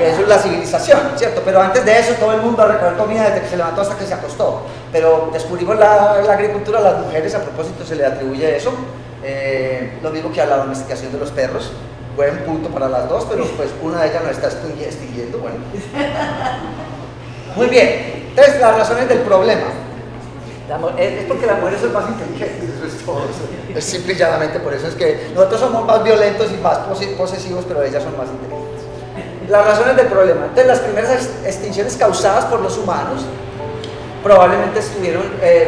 eso es la civilización, ¿cierto? Pero antes de eso todo el mundo a recoger comida desde que se levantó hasta que se acostó, pero descubrimos la agricultura. A las mujeres, a propósito, se le atribuye eso. Lo mismo que a la domesticación de los perros, buen punto para las dos, pero pues una de ellas no está extinguiendo, bueno. Muy bien, entonces las razones del problema. Es porque las mujeres son más inteligentes, eso es todo. Es simple y llanamente por eso, es que nosotros somos más violentos y más posesivos, pero ellas son más inteligentes. Las razones del problema. Entonces, las primeras extinciones causadas por los humanos probablemente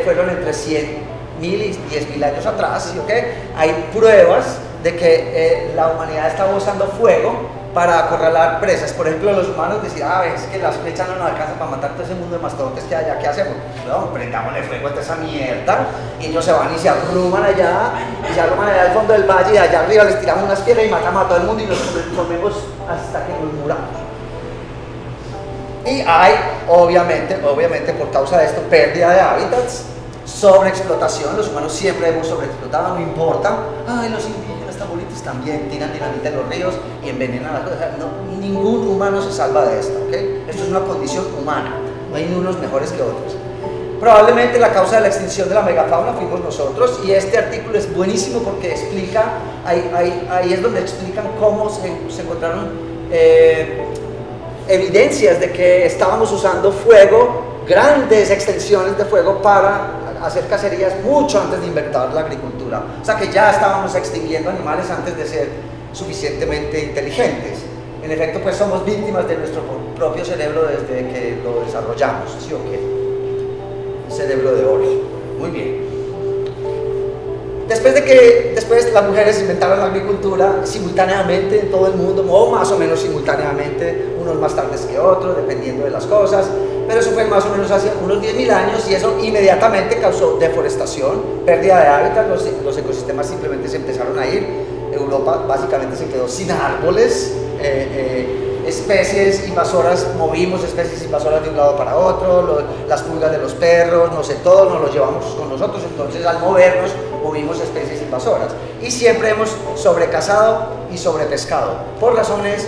fueron entre 100.000 y 10.000 años atrás, ¿sí? ¿Okay? Hay pruebas de que la humanidad estaba usando fuego para acorralar presas. Por ejemplo, los humanos decían, ah, es que las flechas no nos alcanzan para matar todo ese mundo de mastodontes que allá, ¿qué hacemos? No, prendámosle fuego a esa mierda, y ellos se van y se arruman allá, al fondo del valle, y allá arriba les tiramos unas piedras y matamos a todo el mundo y nos comemos hasta que nos muramos. Y hay, obviamente por causa de esto, pérdida de hábitats, sobreexplotación. Los humanos siempre hemos sobreexplotado, no importa. Ay, los indígenas tan bonitos también tiran dinamita en los ríos y envenenan las cosas. No, ningún humano se salva de esto, ¿okay? Esto es una condición humana, no hay ni unos mejores que otros. Probablemente la causa de la extinción de la megafauna fuimos nosotros, y este artículo es buenísimo porque explica, ahí es donde explican cómo se encontraron evidencias de que estábamos usando fuego, grandes extensiones de fuego para hacer cacerías mucho antes de inventar la agricultura. O sea que ya estábamos extinguiendo animales antes de ser suficientemente inteligentes. En efecto, pues somos víctimas de nuestro propio cerebro desde que lo desarrollamos, ¿sí o qué? Cerebro de oro. Muy bien. Después las mujeres inventaron la agricultura simultáneamente en todo el mundo, o más o menos simultáneamente, unos más tardes que otros, dependiendo de las cosas, pero eso fue más o menos hace unos 10.000 años, y eso inmediatamente causó deforestación, pérdida de hábitat. Los ecosistemas simplemente se empezaron a ir. Europa básicamente se quedó sin árboles, especies invasoras, movimos especies invasoras de un lado para otro, las pulgas de los perros, no sé, todo nos lo llevamos con nosotros. Entonces, al movernos, movimos especies invasoras, y siempre hemos sobrecazado y sobrepescado por razones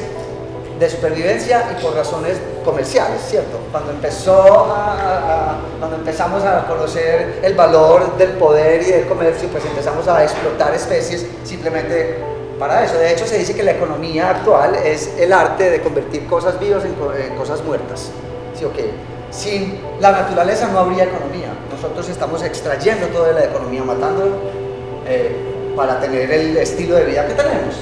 de supervivencia y por razones comerciales, ¿cierto? Cuando empezamos a conocer el valor del poder y del comercio, pues empezamos a explotar especies simplemente para eso. De hecho, se dice que la economía actual es el arte de convertir cosas vivas en cosas muertas, ¿sí o qué? Sin la naturaleza no habría economía. Nosotros estamos extrayendo todo de la economía, matándolo para tener el estilo de vida que tenemos.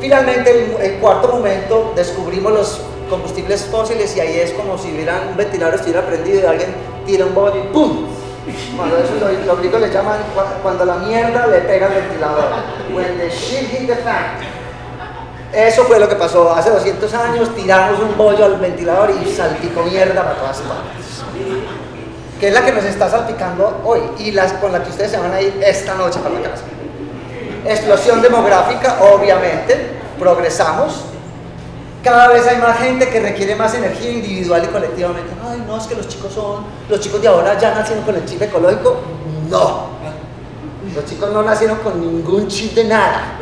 Finalmente, el cuarto momento, descubrimos los combustibles fósiles, y ahí es como si un ventilador estuviera prendido y alguien tira un bote y ¡pum! Bueno, eso los gringos le llaman cuando la mierda le pega al ventilador. When the shit hit the fan. Eso fue lo que pasó hace 200 años, tiramos un bollo al ventilador y salpicó mierda para todas partes. Que es la que nos está salpicando hoy, y con la que ustedes se van a ir esta noche para la casa. Explosión demográfica, obviamente, progresamos. Cada vez hay más gente que requiere más energía individual y colectivamente. Ay, no, es que los chicos de ahora ya nacieron con el chip ecológico. No, los chicos no nacieron con ningún chip de nada.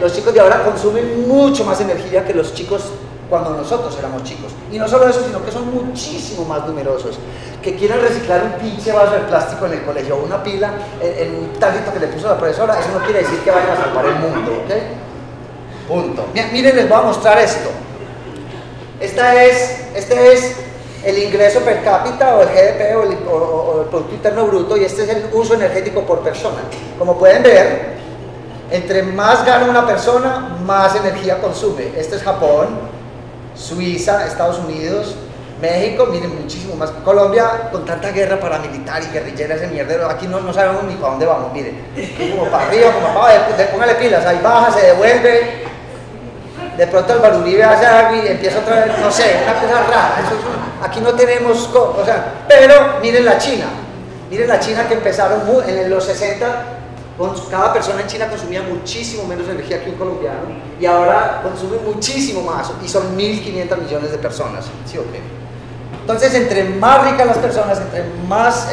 Los chicos de ahora consumen mucho más energía que los chicos cuando nosotros éramos chicos. Y no solo eso, sino que son muchísimo más numerosos. Que quieren reciclar un pinche vaso de plástico en el colegio, una pila, en un tarrito que le puso la profesora. Eso no quiere decir que vayan a salvar el mundo, ¿ok? Punto. Miren, les voy a mostrar esto. Este es el ingreso per cápita, o el GDP, o el Producto Interno Bruto, y este es el uso energético por persona. Como pueden ver, Entre más gana una persona, más energía consume. Este es Japón, Suiza, Estados Unidos, México, miren, muchísimo más. Colombia, con tanta guerra paramilitar y guerrillera, ese mierdero, aquí no sabemos ni para dónde vamos, miren. Como para arriba, como para abajo, póngale pilas, ahí baja, se devuelve. De pronto el Baruribe hace algo y empieza otra vez, no sé, una cosa rara. Eso es, aquí no tenemos, o sea, pero miren la China que empezaron en los 60. Cada persona en China consumía muchísimo menos energía que un colombiano y ahora consume muchísimo más y son 1.500 millones de personas, ¿sí o qué? Entonces, entre más ricas las personas, entre más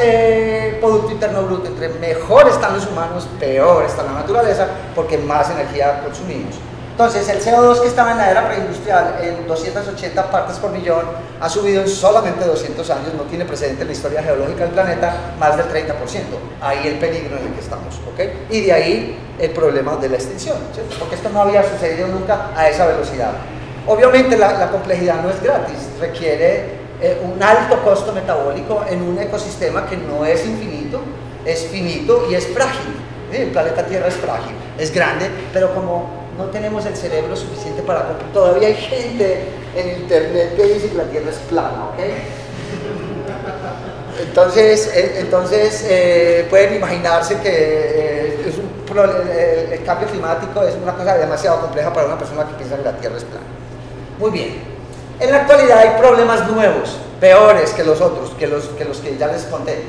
Producto Interno Bruto, entre mejor están los humanos, peor está la naturaleza porque más energía consumimos. Entonces, el CO2 que estaba en la era preindustrial en 280 partes por millón ha subido en solamente 200 años, no tiene precedente en la historia geológica del planeta, más del 30%. Ahí el peligro en el que estamos, ¿ok? Y de ahí el problema de la extinción, ¿sí? Porque esto no había sucedido nunca a esa velocidad. Obviamente la complejidad no es gratis, requiere un alto costo metabólico en un ecosistema que no es infinito, es finito y es frágil. ¿Sí? El planeta Tierra es frágil, es grande, pero como no tenemos el cerebro suficiente para... Todavía hay gente en internet que dice que la Tierra es plana, ¿ok? Entonces pueden imaginarse que el cambio climático es una cosa demasiado compleja para una persona que piensa que la Tierra es plana. Muy bien. En la actualidad hay problemas nuevos, peores que los otros, que los que ya les conté.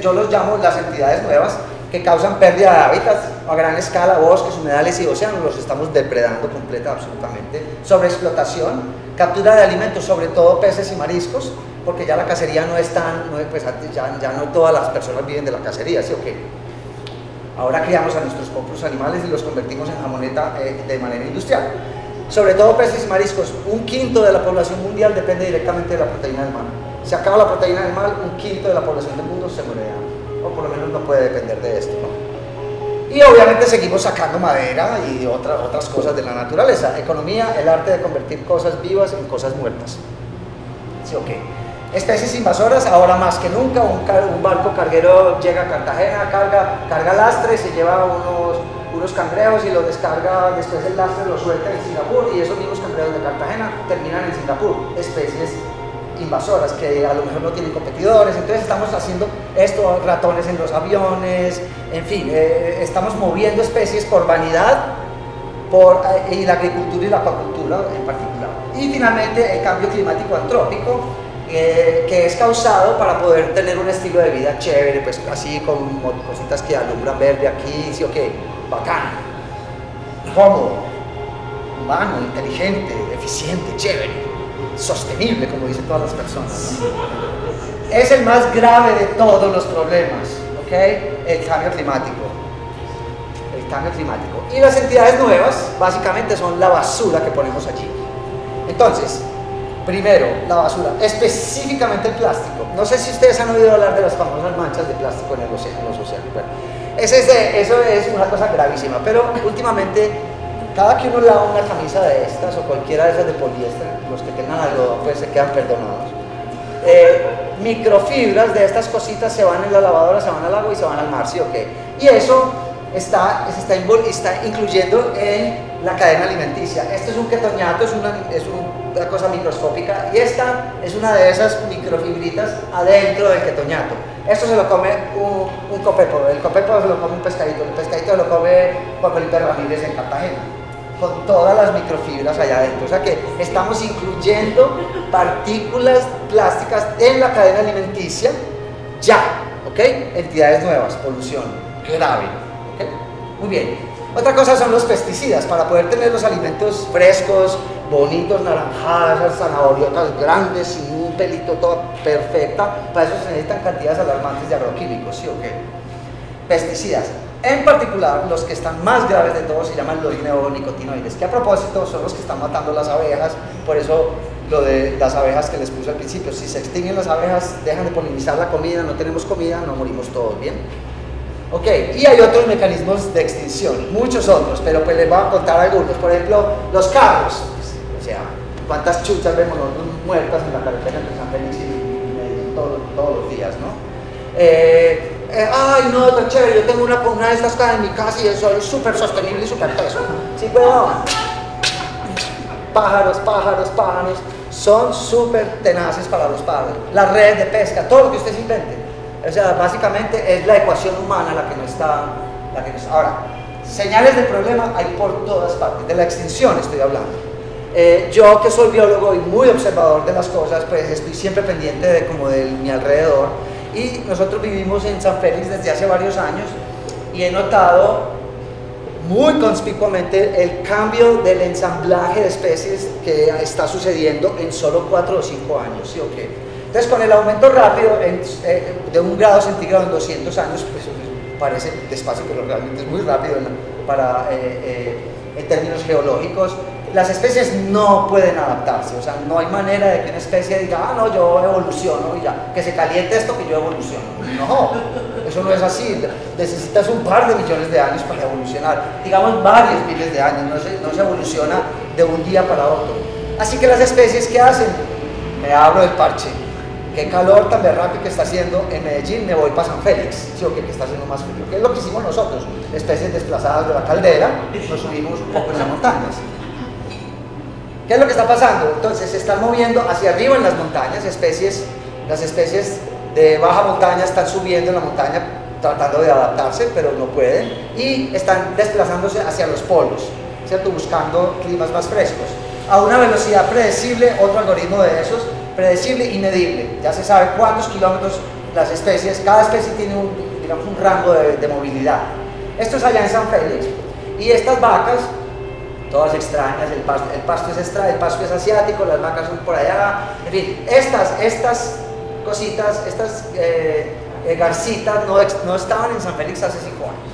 Yo los llamo las entidades nuevas, que causan pérdida de hábitats a gran escala, bosques, humedales y océanos, los estamos depredando completa, absolutamente. Sobreexplotación, captura de alimentos, sobre todo peces y mariscos, porque ya la cacería no es tan, pues ya no todas las personas viven de la cacería, ¿sí o qué? Ahora criamos a nuestros propios animales y los convertimos en jamoneta de manera industrial. Sobre todo peces y mariscos, 1/5 de la población mundial depende directamente de la proteína del mar. Si acaba la proteína del mar, 1/5 de la población del mundo se muere. O por lo menos no puede depender de esto, ¿no? Y obviamente seguimos sacando madera y otras cosas de la naturaleza. Economía, el arte de convertir cosas vivas en cosas muertas. ¿Sí o qué? Especies invasoras, ahora más que nunca, un barco carguero llega a Cartagena, carga lastre, se lleva unos cangrejos y los descarga, después el lastre lo suelta en Singapur y esos mismos cangrejos de Cartagena terminan en Singapur. Especies invasoras que a lo mejor no tienen competidores, entonces estamos haciendo esto, ratones en los aviones, en fin, estamos moviendo especies por vanidad y la agricultura y la acuacultura en particular. Y finalmente el cambio climático antrópico que es causado para poder tener un estilo de vida chévere, pues así con cositas que alumbran verde aquí, sí o qué, bacán, cómodo, humano, inteligente, eficiente, chévere, sostenible, como dicen todas las personas, ¿no? Es el más grave de todos los problemas, ¿ok? El cambio climático. Y las entidades nuevas, básicamente, son la basura que ponemos allí. Entonces, primero, la basura, específicamente el plástico. No sé si ustedes han oído hablar de las famosas manchas de plástico en el océano, los océanos. Bueno, eso es una cosa gravísima, pero últimamente, cada que uno lava una camisa de estas o cualquiera de esas de poliéster, los que tengan algodón pues se quedan perdonados. Microfibras de estas cositas se van en la lavadora, se van al agua y se van al mar, ¿sí o qué? Y eso se está incluyendo en la cadena alimenticia. Este es un ketoñato, es una cosa microscópica y esta es una de esas microfibritas adentro del ketoñato. Esto se lo come un copepo, el copepo se lo come un pescadito, el pescadito se lo come Juan Camilo Ramírez en Cartagena, con todas las microfibras allá adentro. O sea que estamos incluyendo partículas plásticas en la cadena alimenticia ya, ¿ok? Entidades nuevas, polución grave, ¿ok? Muy bien. Otra cosa son los pesticidas, para poder tener los alimentos frescos, bonitos, naranjadas, zanahoriotas grandes, sin un pelito, todo perfecta. Para eso se necesitan cantidades alarmantes de agroquímicos, ¿sí o qué? Pesticidas. En particular, los que están más graves de todos se llaman los neonicotinoides, que a propósito son los que están matando las abejas, por eso lo de las abejas que les puse al principio. Si se extinguen las abejas, dejan de polinizar la comida, no tenemos comida, no morimos todos, ¿bien? Ok, y hay otros mecanismos de extinción, muchos otros, pero pues les voy a contar algunos. Por ejemplo, los carros, pues, o sea, cuántas chuchas vemos muertas en la carretera de San Félix y Medellín todos los días, ¿no? ay no, tan chévere, yo tengo una pugna de estas académicas y soy súper sostenible y súper teso. Sí, weón. Pájaros. Son súper tenaces para los padres. Las redes de pesca, todo lo que ustedes inventen. O sea, básicamente es la ecuación humana la que no está... Ahora, señales del problema hay por todas partes. De la extinción estoy hablando. Yo que soy biólogo y muy observador de las cosas, pues estoy siempre pendiente de como de mi alrededor. Y nosotros vivimos en San Félix desde hace varios años y he notado muy conspicuamente el cambio del ensamblaje de especies que está sucediendo en solo 4 o 5 años. ¿Sí o qué? Entonces, con el aumento rápido de 1 grado centígrado en 200 años, pues parece despacio, pero realmente es muy rápido en términos geológicos. Las especies no pueden adaptarse, o sea, no hay manera de que una especie diga, ah, no, yo evoluciono y ya, que se caliente esto que yo evoluciono. No, eso no es así, necesitas un par de millones de años para evolucionar, digamos varios miles de años, no se evoluciona de un día para otro. Así que las especies, ¿qué hacen? Me abro el parche. Qué calor tan berraco que está haciendo en Medellín, me voy para San Félix, ¿sí o qué? Que está haciendo más frío, que es lo que hicimos nosotros, especies desplazadas de la caldera, nos subimos un poco en las montañas. ¿Qué es lo que está pasando? Entonces se están moviendo hacia arriba en las montañas, las especies de baja montaña están subiendo en la montaña tratando de adaptarse, pero no pueden, y están desplazándose hacia los polos, ¿cierto? Buscando climas más frescos. A una velocidad predecible, otro algoritmo de esos, predecible y medible. Ya se sabe cuántos kilómetros las especies, cada especie tiene un, digamos, un rango de movilidad. Esto es allá en San Félix, y estas vacas, todas extrañas, el pasto es asiático, las vacas son por allá, en fin, estas cositas, estas garcitas no estaban en San Félix hace 5 años.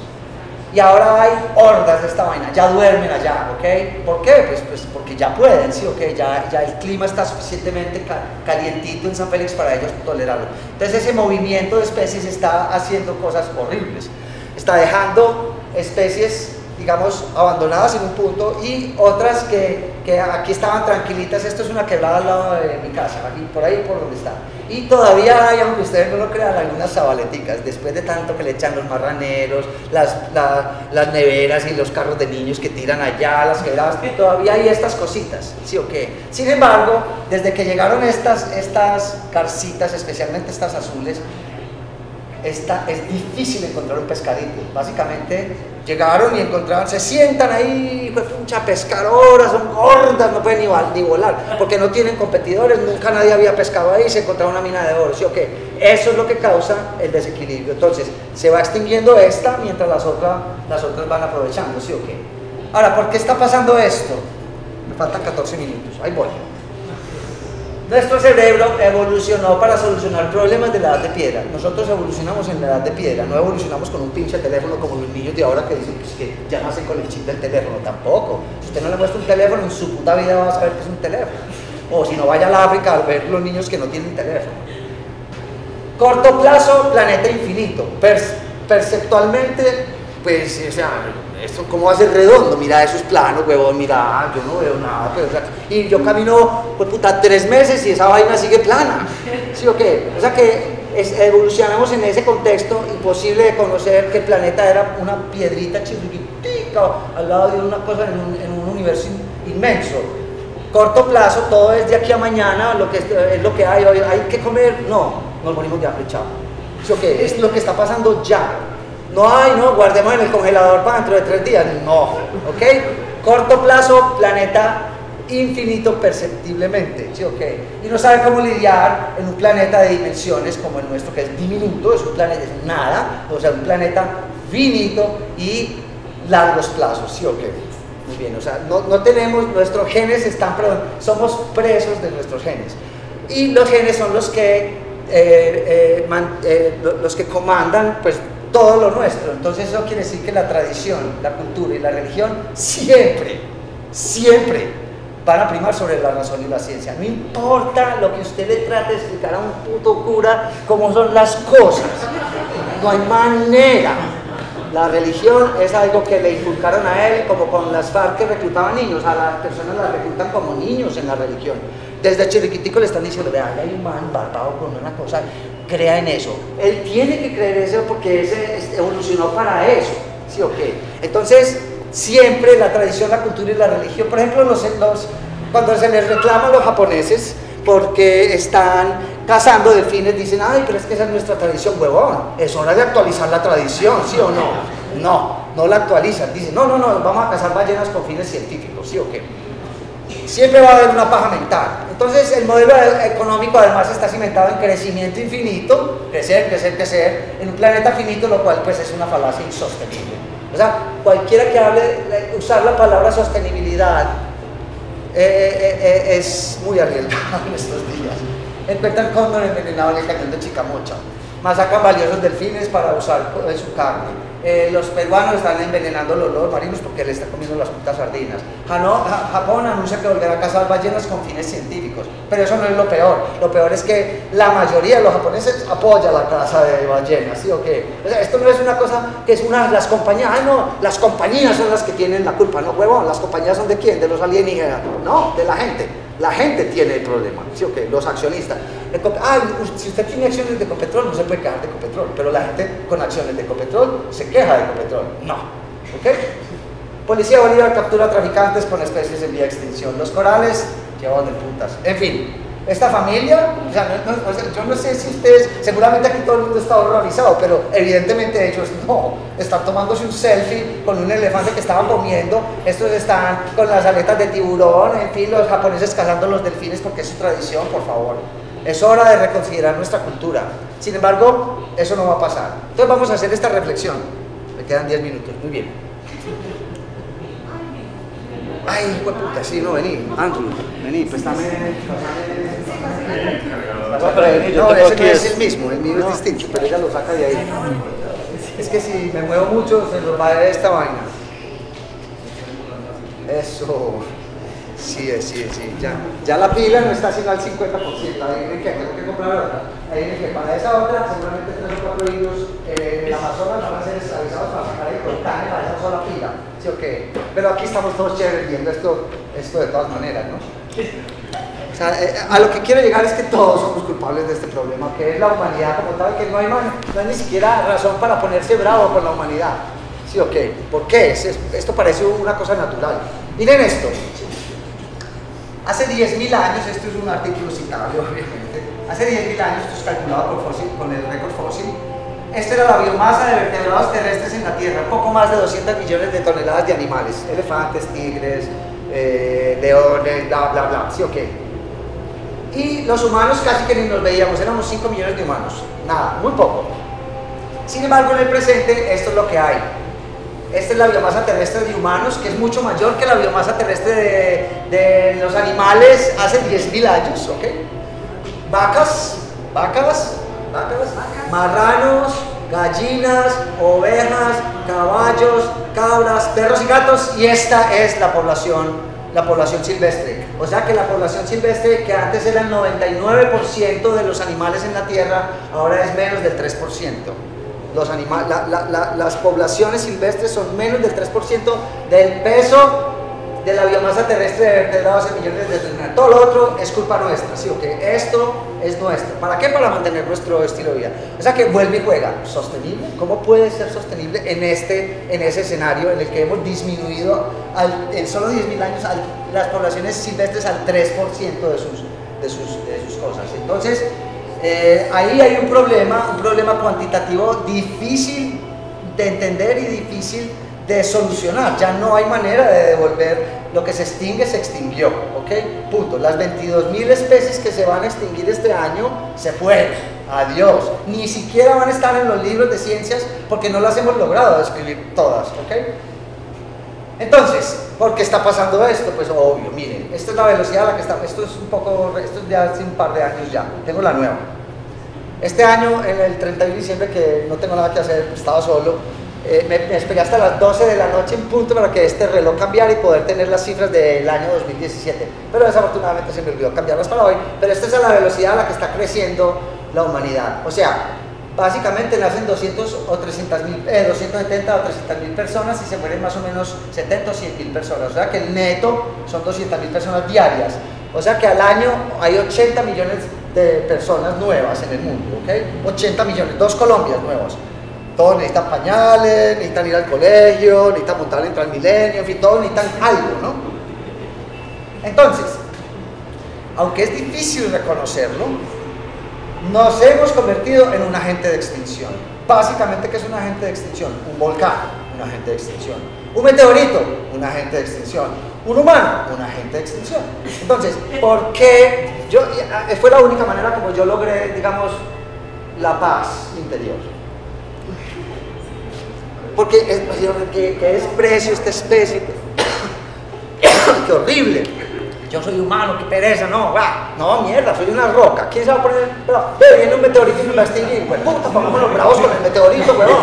Y ahora hay hordas de esta vaina, ya duermen allá, ¿ok? ¿Por qué? Pues porque ya pueden, ¿sí? ¿Okay? Ya el clima está suficientemente calientito en San Félix para ellos tolerarlo. Entonces ese movimiento de especies está haciendo cosas horribles, está dejando especies, digamos, abandonadas en un punto, y otras que aquí estaban tranquilitas. Esto es una quebrada al lado de mi casa, aquí, por ahí por donde está, y todavía hay, aunque ustedes no lo crean, algunas zabaleticas, después de tanto que le echan los marraneros, las neveras y los carros de niños que tiran allá, las quebradas, todavía hay estas cositas, ¿sí o qué? Sin embargo, desde que llegaron estas garcitas, especialmente estas azules, es difícil encontrar un pescadito. Básicamente llegaron y encontraban, se sientan ahí, pues, mucha pescadoras, son gordas, no pueden ni volar, porque no tienen competidores, nunca nadie había pescado ahí, se encontraba una mina de oro, ¿sí o qué? Eso es lo que causa el desequilibrio. Entonces se va extinguiendo esta mientras las otras van aprovechando, ¿sí o qué? Ahora, ¿por qué está pasando esto? Me faltan 14 minutos, ahí voy. Nuestro cerebro evolucionó para solucionar problemas de la edad de piedra. Nosotros evolucionamos en la edad de piedra, no evolucionamos con un pinche teléfono como los niños de ahora que dicen pues, que ya nacen con el chip del teléfono. Tampoco. Si usted no le muestra un teléfono, en su puta vida va a saber que es un teléfono. O si no, vaya a la África a ver los niños que no tienen teléfono. Corto plazo, planeta infinito. Perceptualmente, pues, o sea, esto cómo va a ser redondo, mira, eso es plano, huevón, mira, yo no veo nada, pues, o sea, y yo camino, pues puta, 3 meses y esa vaina sigue plana, ¿sí o qué? O sea que evolucionamos en ese contexto, imposible de conocer que el planeta era una piedrita chiquitica al lado de una cosa en un universo inmenso. Corto plazo, todo es de aquí a mañana, lo que hay hoy, hay que comer, no, nos morimos de hambre, chao, ¿sí o qué? Es lo que está pasando ya. No hay, no, guardemos en el congelador para dentro de 3 días, no, ¿ok? Corto plazo, planeta infinito perceptiblemente, ¿sí? ¿Ok? Y no sabe cómo lidiar en un planeta de dimensiones como el nuestro, que es diminuto, es un planeta, es nada, o sea, un planeta finito y largos plazos, ¿sí? ¿Ok? Muy bien, o sea, no tenemos, nuestros genes somos presos de nuestros genes. Y los genes son los que comandan, pues, todo lo nuestro. Entonces eso quiere decir que la tradición, la cultura y la religión siempre van a primar sobre la razón y la ciencia. No importa lo que usted le trate de explicar a un puto cura cómo son las cosas, no hay manera. La religión es algo que le inculcaron a él, como con las FARC que reclutaban niños, a las personas las reclutan como niños en la religión. Desde chiquitico le están diciendo, vea, hay un man barbado con una cosa crea en eso. Él tiene que creer eso porque evolucionó para eso, ¿sí o qué? Entonces, siempre la tradición, la cultura y la religión, por ejemplo, cuando se les reclama a los japoneses porque están cazando delfines, dicen, ay, pero es que esa es nuestra tradición, huevón, es hora de actualizar la tradición, ¿sí o no? No la actualizan, dicen, no, vamos a cazar ballenas con fines científicos, ¿sí o qué? Siempre va a haber una paja mental. Entonces el modelo económico además está cimentado en crecimiento infinito, crecer, crecer, crecer, en un planeta finito, lo cual pues es una falacia insostenible. O sea, cualquiera que hable, usar la palabra sostenibilidad es muy arriesgado en estos días. Encuentran cóndor envenenado en el cañón de Chicamocha, sacan valiosos delfines para usar su carne. Los peruanos están envenenando los marinos porque le están comiendo las putas sardinas. Japón anuncia que volverá a cazar ballenas con fines científicos, pero eso no es lo peor. Lo peor es que la mayoría de los japoneses apoya la caza de ballenas, ¿sí o qué? O sea, esto no es una cosa que es las compañías, ay no, las compañías son las que tienen la culpa, no huevón, las compañías son de quién, de los alienígenas, no, de la gente. La gente tiene el problema, ¿sí o qué? Los accionistas. Si usted tiene acciones de Ecopetrol, no se puede quejar de Ecopetrol, pero la gente con acciones de Ecopetrol se queja de Ecopetrol. No. ¿Ok? Policía Bolívar captura a traficantes con especies en vía de extinción. Los corales llevados de putas. En fin, esta familia, o sea, yo no sé si ustedes, seguramente aquí todo el mundo está horrorizado, pero evidentemente ellos no. Están tomándose un selfie con un elefante que estaban comiendo, estos están con las aletas de tiburón, en fin, los japoneses cazando los delfines porque es su tradición, por favor. Es hora de reconsiderar nuestra cultura. Sin embargo, eso no va a pasar. Entonces vamos a hacer esta reflexión. Me quedan 10 minutos, muy bien. Ay, hijo de puta, sí, no, vení, Andrew, vení, préstame. No, ese no es el mismo, el mío es distinto, pero ella lo saca de ahí. Es que si me muevo mucho, se nos va a esta vaina. Eso. Sí, ya la pila no está haciendo al 50%, ahí viene que tengo que comprar otra, ahí viene que para esa otra seguramente 3 o 4 hilos en el Amazonas no van a ser desavisados para sacar el contane para esa sola pila, ¿sí o qué? Pero aquí estamos todos chéveres viendo esto de todas maneras, ¿no? O sea, a lo que quiero llegar es que todos somos culpables de este problema, que es la humanidad como tal, que no hay ni siquiera razón para ponerse bravo con la humanidad, ¿sí o qué? ¿Por qué? Esto parece una cosa natural. Miren esto. Hace 10.000 años, esto es un artículo citable obviamente, hace 10.000 años, esto es calculado con el récord fósil, esta era la biomasa de vertebrados terrestres en la Tierra, poco más de 200 millones de toneladas de animales, elefantes, tigres, leones, bla bla bla, ¿sí o qué? Y los humanos casi que ni nos veíamos, éramos 5 millones de humanos, nada, muy poco. Sin embargo, en el presente, esto es lo que hay. Esta es la biomasa terrestre de humanos, que es mucho mayor que la biomasa terrestre de los animales hace 10.000 años, ¿ok? Vacas, marranos, gallinas, ovejas, caballos, cabras, perros y gatos, y esta es la población silvestre. O sea que la población silvestre, que antes era el 99% de los animales en la Tierra, ahora es menos del 3%. Las poblaciones silvestres son menos del 3% del peso de la biomasa terrestre de vertebrados en millones de toneladas. Todo lo otro es culpa nuestra, ¿sí o qué? Esto es nuestro. ¿Para qué? Para mantener nuestro estilo de vida. O sea que vuelve y juega. ¿Sostenible? ¿Cómo puede ser sostenible en ese escenario en el que hemos disminuido en solo 10.000 años las poblaciones silvestres al 3% de sus cosas? Entonces, ahí hay un problema cuantitativo difícil de entender y difícil de solucionar. Ya no hay manera de devolver lo que se extingue, se extinguió, ¿ok? Punto. Las 22.000 especies que se van a extinguir este año se fueron. Adiós. Ni siquiera van a estar en los libros de ciencias porque no las hemos logrado describir todas, ¿ok? Entonces, ¿por qué está pasando esto? Pues obvio, miren, esta es la velocidad a la que está, esto es de hace un par de años ya, tengo la nueva. Este año, en el 31 de diciembre, que no tengo nada que hacer, estaba solo, me esperé hasta las 12 de la noche en punto para que este reloj cambiara y poder tener las cifras del año 2017. Pero desafortunadamente se me olvidó cambiarlas para hoy, pero esta es la velocidad a la que está creciendo la humanidad. O sea, básicamente nacen 270 o 300.000 personas y se mueren más o menos 70 o 100.000 personas. O sea que el neto son 200.000 personas diarias. O sea que al año hay 80 millones de personas nuevas en el mundo, ¿ok? 80 millones, dos Colombias nuevas. Todos necesitan pañales, necesitan ir al colegio, necesitan montar en Transmilenio, en fin, todos necesitan algo, ¿no? Entonces, aunque es difícil reconocerlo, nos hemos convertido en un agente de extinción. Básicamente, ¿qué es un agente de extinción? Un volcán, un agente de extinción. Un meteorito, un agente de extinción. Un humano, un agente de extinción. Entonces, ¿por qué? Fue la única manera como yo logré, digamos, la paz interior. Porque que desprecio esta especie. ¡Qué horrible! Yo soy humano, qué pereza, no, va. No, mierda, soy una roca. ¿Quién se va a poner? Pero viene un meteorito y me va a extinguir. Pues puta, pongamos los bravos con el meteorito, huevón.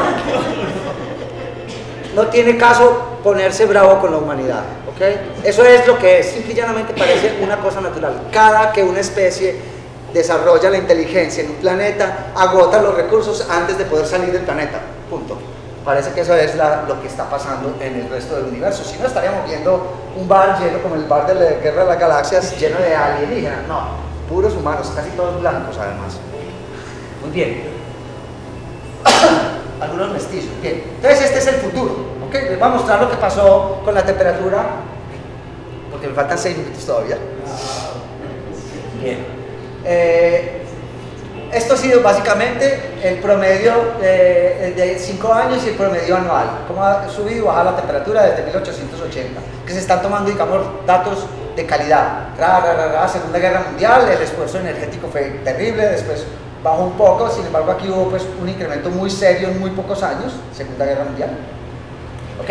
No tiene caso ponerse bravo con la humanidad, ¿ok? Eso es lo que es, simple y llanamente parece una cosa natural. Cada que una especie desarrolla la inteligencia en un planeta, agota los recursos antes de poder salir del planeta, punto. Parece que eso es lo que está pasando en el resto del universo. Si no, estaríamos viendo un bar lleno, como el bar de la Guerra de las Galaxias, lleno de alienígenas. No, puros humanos, casi todos blancos además. Muy bien. Algunos mestizos, bien. Entonces este es el futuro, ¿ok? Les voy a mostrar lo que pasó con la temperatura, porque me faltan 6 minutos todavía. Bien. Esto ha sido básicamente el promedio de 5 años y el promedio anual, cómo ha subido y bajado la temperatura desde 1880, que se están tomando, digamos, datos de calidad. Segunda Guerra Mundial, el esfuerzo energético fue terrible, después bajó un poco, sin embargo aquí hubo pues un incremento muy serio en muy pocos años, Segunda Guerra Mundial, ¿ok?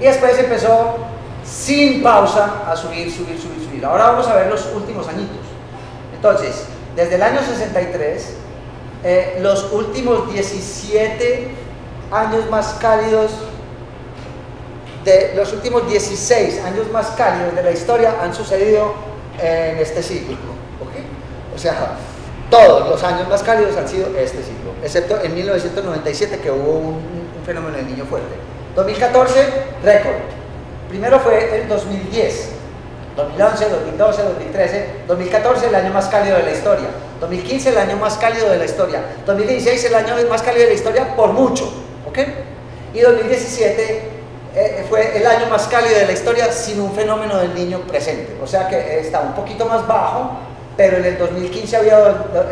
Y después empezó sin pausa a subir, subir, subir, subir. Ahora vamos a ver los últimos añitos. Entonces, desde el año 63, los últimos 17 años más cálidos, los últimos 16 años más cálidos de la historia han sucedido en este siglo, ¿okay? O sea, todos los años más cálidos han sido este siglo, excepto en 1997 que hubo un fenómeno del niño fuerte. 2014, récord. Primero fue el 2010. 2011, 2012, 2013, 2014 el año más cálido de la historia, 2015 el año más cálido de la historia, 2016 el año más cálido de la historia por mucho, ¿ok? Y 2017 fue el año más cálido de la historia sin un fenómeno del niño presente, o sea que está un poquito más bajo, pero en el 2015 había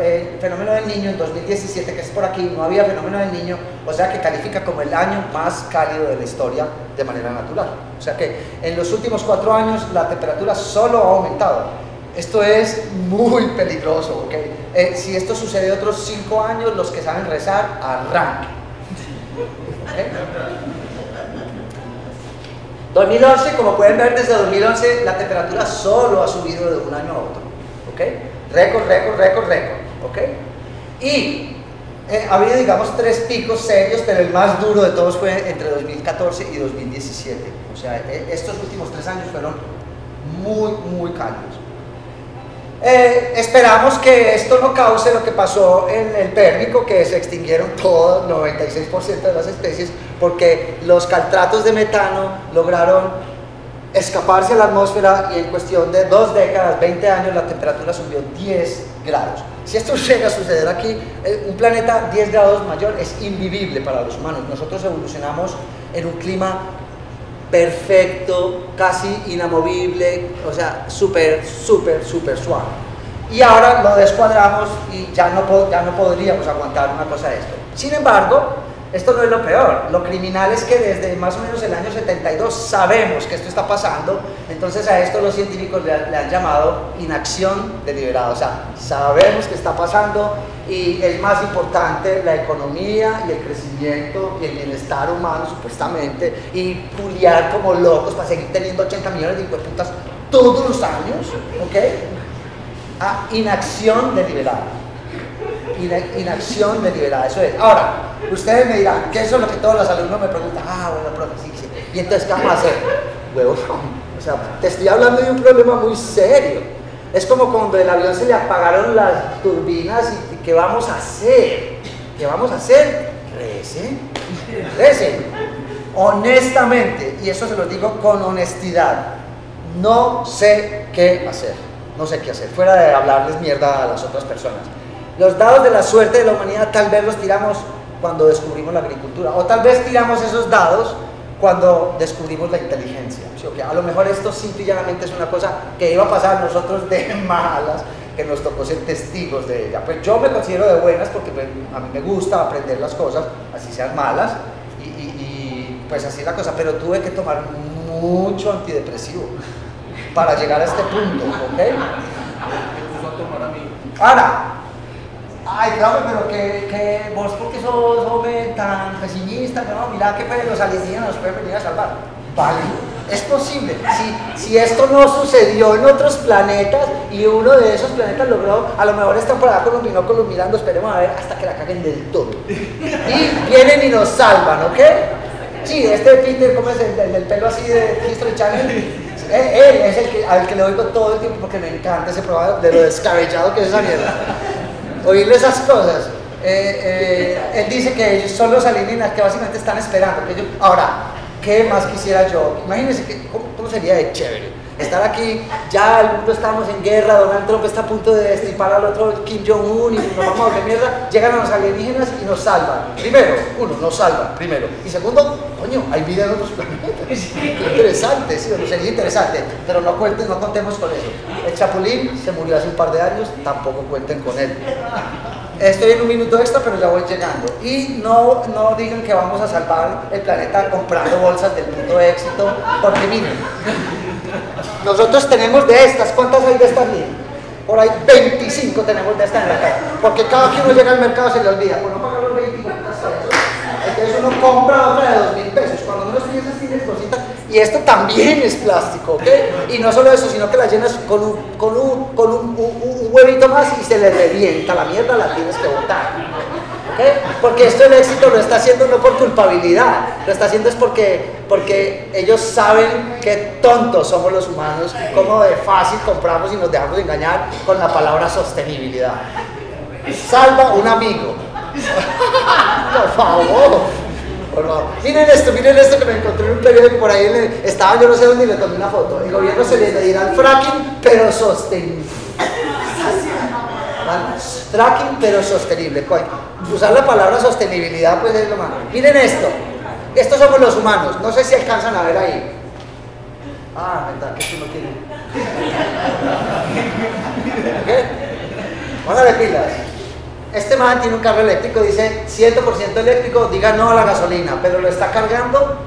el fenómeno del niño, en 2017 que es por aquí no había fenómeno del niño, o sea que califica como el año más cálido de la historia de manera natural. O sea que en los últimos 4 años la temperatura solo ha aumentado. Esto es muy peligroso, ¿ok? Si esto sucede otros 5 años, los que saben rezar, arranquen. ¿Okay? 2011, como pueden ver desde 2011, la temperatura solo ha subido de un año a otro. ¿Okay? Récord, récord, récord, récord, ¿okay? Y ha habido, digamos, 3 picos serios, pero el más duro de todos fue entre 2014 y 2017. O sea, estos últimos 3 años fueron muy, muy cálidos. Esperamos que esto no cause lo que pasó en el Pérmico, que se extinguieron todo, 96% de las especies, porque los caltratos de metano lograron escaparse a la atmósfera y en cuestión de 2 décadas, 20 años, la temperatura subió 10 grados. Si esto llega a suceder aquí, un planeta 10 grados mayor es invivible para los humanos. Nosotros evolucionamos en un clima perfecto, casi inamovible, o sea, súper, súper, súper suave. Y ahora lo descuadramos y ya no podríamos aguantar una cosa de esto. Sin embargo, esto no es lo peor, lo criminal es que desde más o menos el año 72 sabemos que esto está pasando, entonces a esto los científicos le han llamado inacción deliberada, o sea, sabemos que está pasando y es más importante la economía y el crecimiento y el bienestar humano supuestamente y puliar como locos para seguir teniendo 80 millones de hijueputas todos los años, ¿ok? A inacción deliberada. Inacción deliberada, eso es. Ahora, ustedes me dirán, que eso es lo que todos los alumnos me preguntan, ah, bueno, profe, sí, sí, y entonces, ¿qué vamos a hacer? Huevón, o sea, te estoy hablando de un problema muy serio. Es como cuando el avión se le apagaron las turbinas y ¿qué vamos a hacer? ¿Qué vamos a hacer? Recen, recen, honestamente, y eso se lo digo con honestidad, no sé qué hacer. no sé qué hacer, fuera de hablarles mierda a las otras personas. Los dados de la suerte de la humanidad tal vez los tiramos cuando descubrimos la agricultura, o tal vez tiramos esos dados cuando descubrimos la inteligencia. ¿Sí? Okay. A lo mejor esto simple y llanamente es una cosa que iba a pasar a nosotros de malas, que nos tocó ser testigos de ella. Pues yo me considero de buenas porque a mí me gusta aprender las cosas, así sean malas, y pues así es la cosa, pero tuve que tomar mucho antidepresivo para llegar a este punto, ¿ok? Ahora, ay, claro, pero que vos porque sos hombre tan pesimista, no, mira que los alienígenas nos pueden venir a salvar. Vale, es posible. Si esto no sucedió en otros planetas y uno de esos planetas logró, a lo mejor están por allá con los binóculos mirando, esperemos a ver hasta que la caguen del todo. Y vienen y nos salvan, ¿ok? Sí, este Peter, ¿cómo es el del pelo así de History Channel? Él es el que, al que le oigo todo el tiempo porque me encanta ese programa, de lo descabellado que es esa mierda. Oírle esas cosas. Él dice que ellos son los alienígenas que básicamente están esperando. Que ellos, ahora, ¿qué más quisiera yo? Imagínense que, ¿cómo sería de chévere estar aquí? Ya el mundo estamos en guerra, Donald Trump está a punto de destripar al otro Kim Jong-un y nos vamos a volver mierda. Llegan los alienígenas y nos salvan. Primero, uno, nos salvan, primero. Y segundo, coño, hay vida en otros planetas. Qué interesante, sí, sería interesante. Pero no contemos con eso. El Chapulín se murió hace un par de años, tampoco cuenten con él. Estoy en un minuto extra, pero ya voy llegando. Y no digan que vamos a salvar el planeta comprando bolsas del mundo de Éxito, porque miren, nosotros tenemos de estas, ¿cuántas hay de estas? Por ahí 25 tenemos de estas en la calle, porque cada que uno llega al mercado se le olvida, uno paga los 25 pesos, entonces uno compra otra de 2.000 pesos, cuando uno estudia esas tiene cositas, y esto también es plástico, ¿ok? Y no solo eso, sino que la llenas con un huevito más y se le revienta la mierda, la tienes que botar, ¿ok? Porque esto el Éxito lo está haciendo no por culpabilidad, lo está haciendo es porque ellos saben qué tontos somos los humanos, cómo de fácil compramos y nos dejamos engañar con la palabra sostenibilidad. Salva un amigo. Por favor. No. Miren esto que me encontré en un periódico por ahí, estaba yo no sé dónde y le tomé una foto. El gobierno se le dirá al fracking, pero sostenible. ¿Vale? Fracking, pero sostenible. Coño. Usar la palabra sostenibilidad, pues es lo malo. Miren esto. Estos somos los humanos. No sé si alcanzan a ver ahí. Ah, verdad, que tú no tienes. ¿Qué? Póngale pilas. Este man tiene un carro eléctrico, dice 100% eléctrico, diga no a la gasolina, pero lo está cargando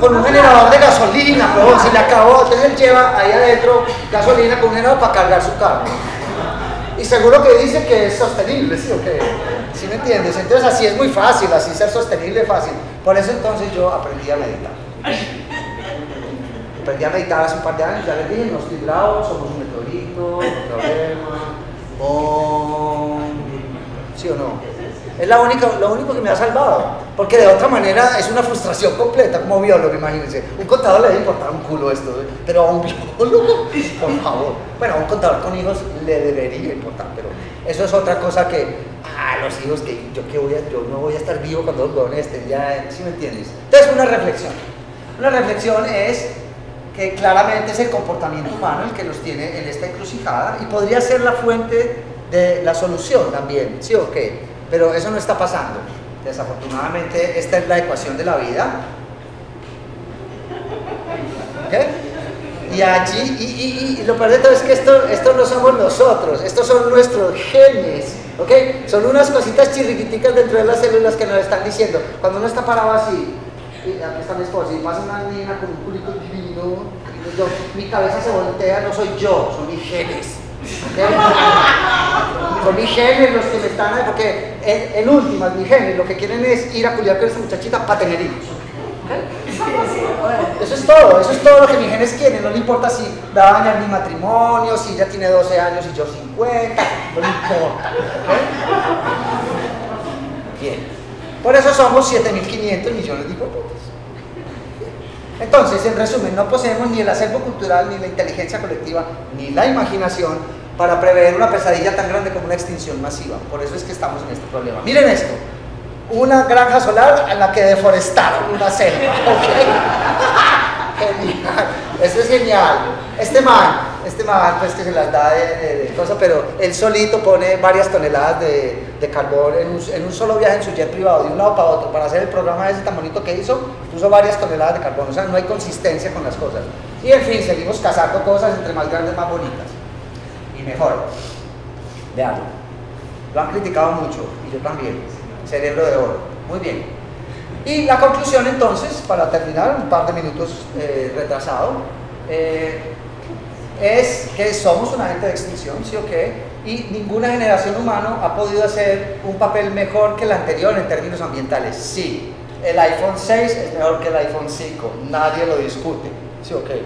con un generador de gasolina, pero se le acabó, entonces él lleva ahí adentro gasolina con un generador para cargar su carro. Y seguro que dice que es sostenible, ¿sí o qué? ¿Sí me entiendes? Entonces así es muy fácil, así ser sostenible es fácil. Por eso entonces yo aprendí a meditar. Aprendí a meditar hace un par de años, ya les dije, no estoy bravo, somos un meteorito, no problema. Oh, ¿sí o no? Es lo único que me ha salvado, porque de otra manera es una frustración completa. Como biólogo, imagínense, un contador le debe importar un culo esto, ¿eh? Pero a un biólogo, por favor, bueno, a un contador con hijos le debería importar, pero eso es otra cosa que, los hijos, que yo no voy a estar vivo cuando los jóvenes estén ya, ¿sí me entiendes? Entonces una reflexión es que claramente es el comportamiento humano el que nos tiene en esta encrucijada y podría ser la fuente de la solución también, ¿sí o qué? Pero eso no está pasando. Desafortunadamente, esta es la ecuación de la vida. ¿Okay? Y allí, y lo peor de todo es que esto no somos nosotros, estos son nuestros genes, ¿ok? Son unas cositas chirriquiticas dentro de las células que nos están diciendo. Cuando uno está parado así, y aquí está mi esposa, y pasa una nena con un culito divino, y yo, mi cabeza se voltea, no soy yo, son mis genes. ¿Okay? Son mis genes los que me están ahí, porque en últimas, mis genes lo que quieren es ir a culiar con esta muchachita para tener hijos. ¿Okay? Eso es todo lo que mis genes quieren, no le importa si la va a dañar mi matrimonio, si ella tiene 12 años y yo 50, no le importa. ¿Okay? Bien. Por eso somos 7.500 millones de hipopótamos. Entonces, en resumen, no poseemos ni el acervo cultural, ni la inteligencia colectiva, ni la imaginación para prever una pesadilla tan grande como una extinción masiva. Por eso es que estamos en este problema. Miren esto, una granja solar en la que deforestaron una selva. ¿Okay? genial, eso es genial. Este man, pues que se las da de cosas, pero él solito pone varias toneladas de carbón en un solo viaje en su jet privado, de un lado para otro, para hacer el programa ese tan bonito que hizo, puso varias toneladas de carbón, o sea, no hay consistencia con las cosas. Y en fin, seguimos cazando cosas entre más grandes, más bonitas y mejor. Vean, lo han criticado mucho, y yo también, cerebro de oro, muy bien. Y la conclusión entonces, para terminar, un par de minutos retrasado, es que somos un agente de extinción, ¿sí o qué? Y ninguna generación humana ha podido hacer un papel mejor que el anterior en términos ambientales. Sí, el iPhone 6 es mejor que el iPhone 5, nadie lo discute, ¿sí o qué?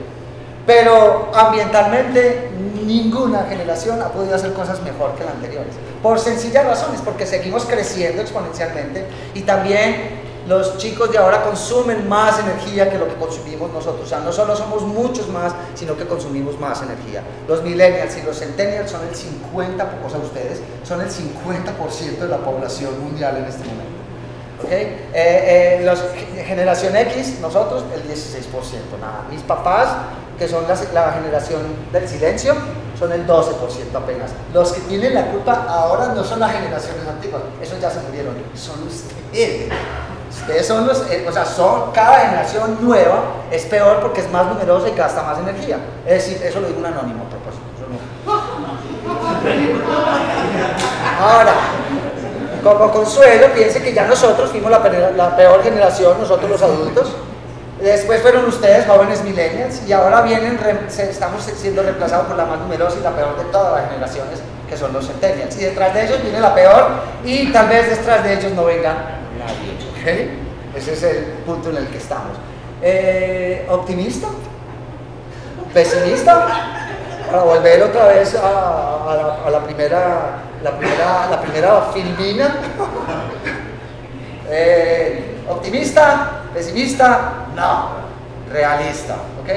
Pero ambientalmente ninguna generación ha podido hacer cosas mejor que las anteriores, por sencillas razones, porque seguimos creciendo exponencialmente y también los chicos de ahora consumen más energía que lo que consumimos nosotros, o sea, no solo somos muchos más, sino que consumimos más energía. Los millennials y los centennials son el 50%, o sea, ustedes son el 50% de la población mundial en este momento. Okay. Los generación X, nosotros el 16%, nada. Mis papás, que son la generación del silencio, son el 12% apenas. Los que tienen la culpa ahora no son las generaciones antiguas, esos ya se murieron, son ustedes. Ustedes son cada generación nueva es peor porque es más numerosa y gasta más energía. Es decir, eso lo digo un anónimo a propósito. No. Ahora, como consuelo, piensen que ya nosotros fuimos la peor generación, nosotros los adultos. Después fueron ustedes, jóvenes millennials, y ahora estamos siendo reemplazados por la más numerosa y la peor de todas las generaciones, que son los centennials. Y detrás de ellos viene la peor, y tal vez detrás de ellos no venga nadie. ¿Okay? Ese es el punto en el que estamos. ¿Optimista? ¿Pesimista? Para volver otra vez a la primera filmina. ¿Optimista? ¿Pesimista? No. Realista, ¿ok?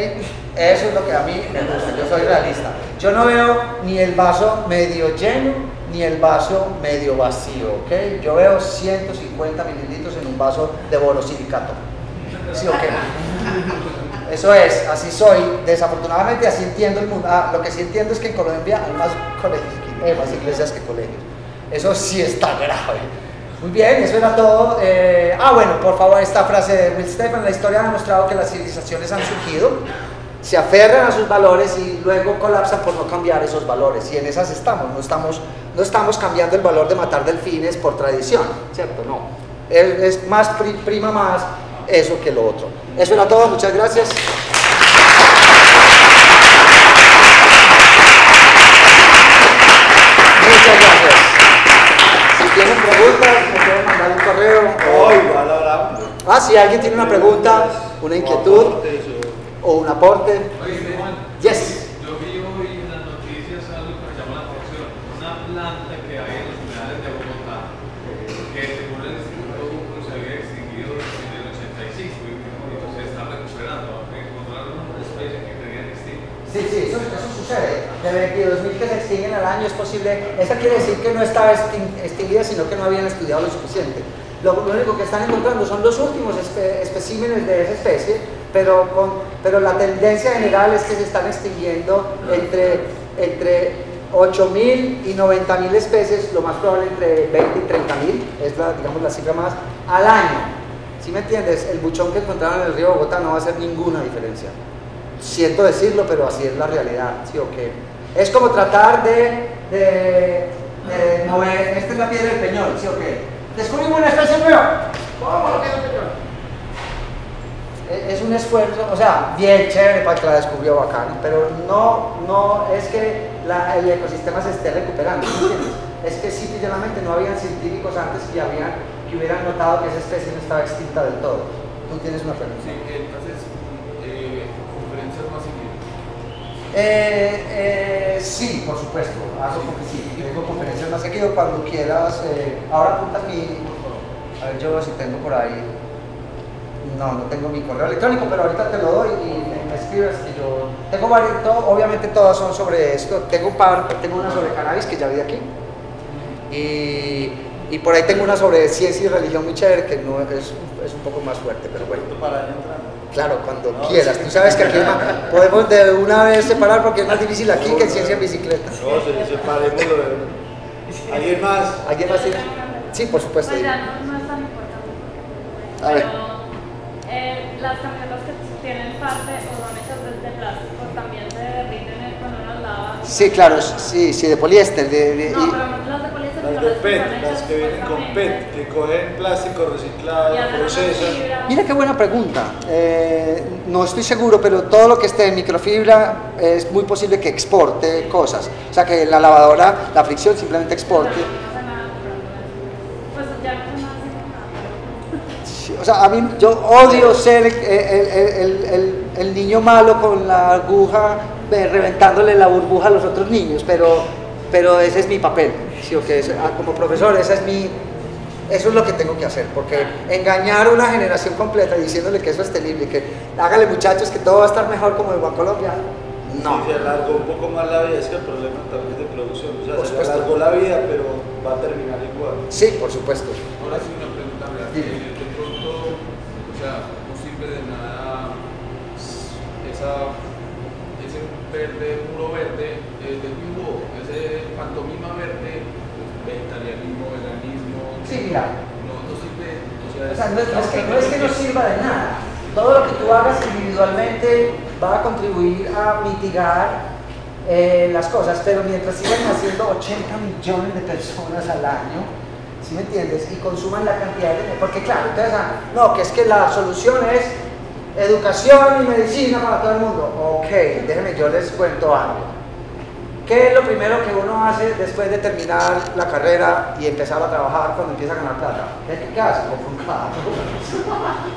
Eso es lo que a mí me gusta, yo soy realista. Yo no veo ni el vaso medio lleno ni el vaso medio vacío, ¿ok? Yo veo 150 mililitros en un vaso de borosilicato. ¿Sí o qué? Eso es, así soy. Desafortunadamente así entiendo el mundo. Lo que sí entiendo es que en Colombia hay más colegios, hay más iglesias que colegios. Eso sí está grave. Muy bien, eso era todo. Bueno, por favor, esta frase de Will Stephen: la historia ha demostrado que las civilizaciones han surgido, se aferran a sus valores y luego colapsan por no cambiar esos valores. Y en esas estamos, no estamos cambiando el valor de matar delfines por tradición, ¿cierto? No, es más prima más eso que lo otro. Eso era todo, muchas gracias. Muchas gracias. Si tienen preguntas, me pueden mandar un correo. Si alguien tiene una pregunta, una inquietud o un aporte. Oye, Juan, yes. Yo vi hoy en las noticias algo que me llamó la atención. Una planta que hay en los humedales de Bogotá, que según el Instituto se había extinguido en el 85 y se está recuperando. Encontraron una especie que tenía extinta. Sí, sí, eso sucede. De 22.000 que se extinguen al año es posible. Eso quiere decir que no estaba extinguida, sino que no habían estudiado lo suficiente. Lo único que están encontrando son los últimos especímenes de esa especie, pero la tendencia general es que se están extinguiendo entre 8.000 y 90.000 especies, lo más probable entre 20 y 30.000, es digamos la cifra más, al año. ¿Sí me entiendes? El buchón que encontraron en el río Bogotá no va a hacer ninguna diferencia. Siento decirlo, pero así es la realidad, ¿sí o qué? Es como tratar de mover, esta es la piedra del Peñol, ¿sí o qué? Descubrimos una especie nueva. ¡Vamos a la piedra del Peñol! Es un esfuerzo, o sea, bien chévere para que la descubrió bacán, pero no es que el ecosistema se esté recuperando, ¿sí entiendes? Es que simplemente no habían científicos antes que hubieran notado que esa especie no estaba extinta del todo. Tú tienes una pregunta. Sí, entonces, conferencias más sí, por supuesto, hago porque sí, tengo conferencias más seguido cuando quieras. Ahora apunta aquí, por favor. A ver, yo si tengo por ahí, no tengo mi correo electrónico, pero ahorita te lo doy y me escribes que yo... Tengo varios, obviamente todas son sobre esto, tengo una sobre cannabis que ya vi aquí, y Y por ahí tengo una sobre ciencia y religión muy chévere, que no es, es un poco más fuerte, pero bueno. Claro, cuando quieras. Tú sabes que aquí podemos de una vez separar porque es más difícil aquí que en ciencia y bicicleta. No, se separemos. ¿Alguien más? ¿Alguien más? Sí, por supuesto. Pues ya no es tan importante. A ver. Las camionetas que tienen parte o son hechas de plástico también se derriten cuando uno las lava. Sí, claro, sí, de poliéster. No, pero las de poliéster no las PET, las que vienen con PET, que cogen plástico reciclado, procesan. Mira qué buena pregunta. No estoy seguro, pero todo lo que esté en microfibra es muy posible que exporte cosas. O sea, que la lavadora, la fricción simplemente exporte. O sea, a mí, yo odio ser el niño malo con la aguja reventándole la burbuja a los otros niños, pero ese es mi papel, ¿sí? O que es, como profesor, eso es lo que tengo que hacer, porque engañar a una generación completa diciéndole que eso es terrible, que hágale muchachos que todo va a estar mejor como en Colombia, no. Se alargó un poco más la vida, es que el problema también es de producción, o sea, se alargó la vida, pero va a terminar igual. Sí, por supuesto. Ahora sí, una pregunta rápida. No sirve de nada ese verde, puro verde, del mismo, ese pantomima verde, vegetarianismo, veganismo. Sí, mira. No sirve. O sea, no es que no sirva de nada. Todo lo que tú hagas individualmente va a contribuir a mitigar las cosas, pero mientras sigan haciendo 80 millones de personas al año. ¿Sí me entiendes? Y consuman la cantidad de... Porque claro, entonces, no, que es que la solución es educación y medicina para todo el mundo. Ok, déjenme, yo les cuento algo. ¿Qué es lo primero que uno hace después de terminar la carrera y empezar a trabajar cuando empieza a ganar plata? ¿Qué hace?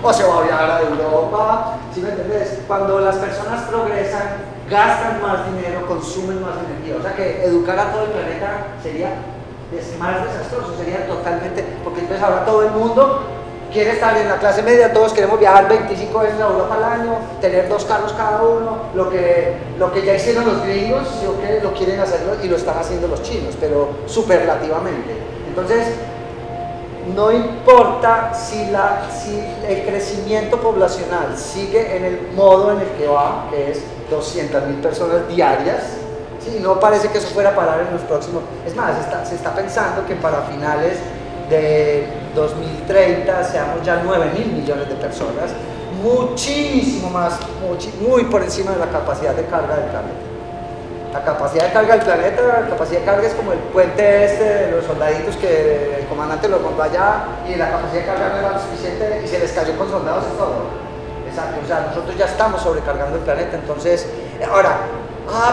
O se va a viajar a Europa, ¿sí me entiendes? Cuando las personas progresan, gastan más dinero, consumen más energía. O sea que educar a todo el planeta sería... es más desastroso, sería totalmente, porque entonces ahora todo el mundo quiere estar en la clase media, todos queremos viajar 25 veces a Europa al año, tener 2 carros cada uno, lo que ya hicieron los gringos, ¿sí? Okay, lo quieren hacerlo y lo están haciendo los chinos, pero superlativamente. Entonces, no importa si el crecimiento poblacional sigue en el modo en el que va, que es 200.000 personas diarias, y no parece que eso fuera a parar en los próximos... Es más, se está pensando que para finales de 2030 seamos ya 9.000 millones de personas, muchísimo más, muy por encima de la capacidad de carga del planeta. La capacidad de carga del planeta, la capacidad de carga es como el puente este de los soldaditos que el comandante lo mandó allá y la capacidad de carga no era lo suficiente y se les cayó con soldados y todo. Exacto, o sea, nosotros ya estamos sobrecargando el planeta, entonces... Ahora,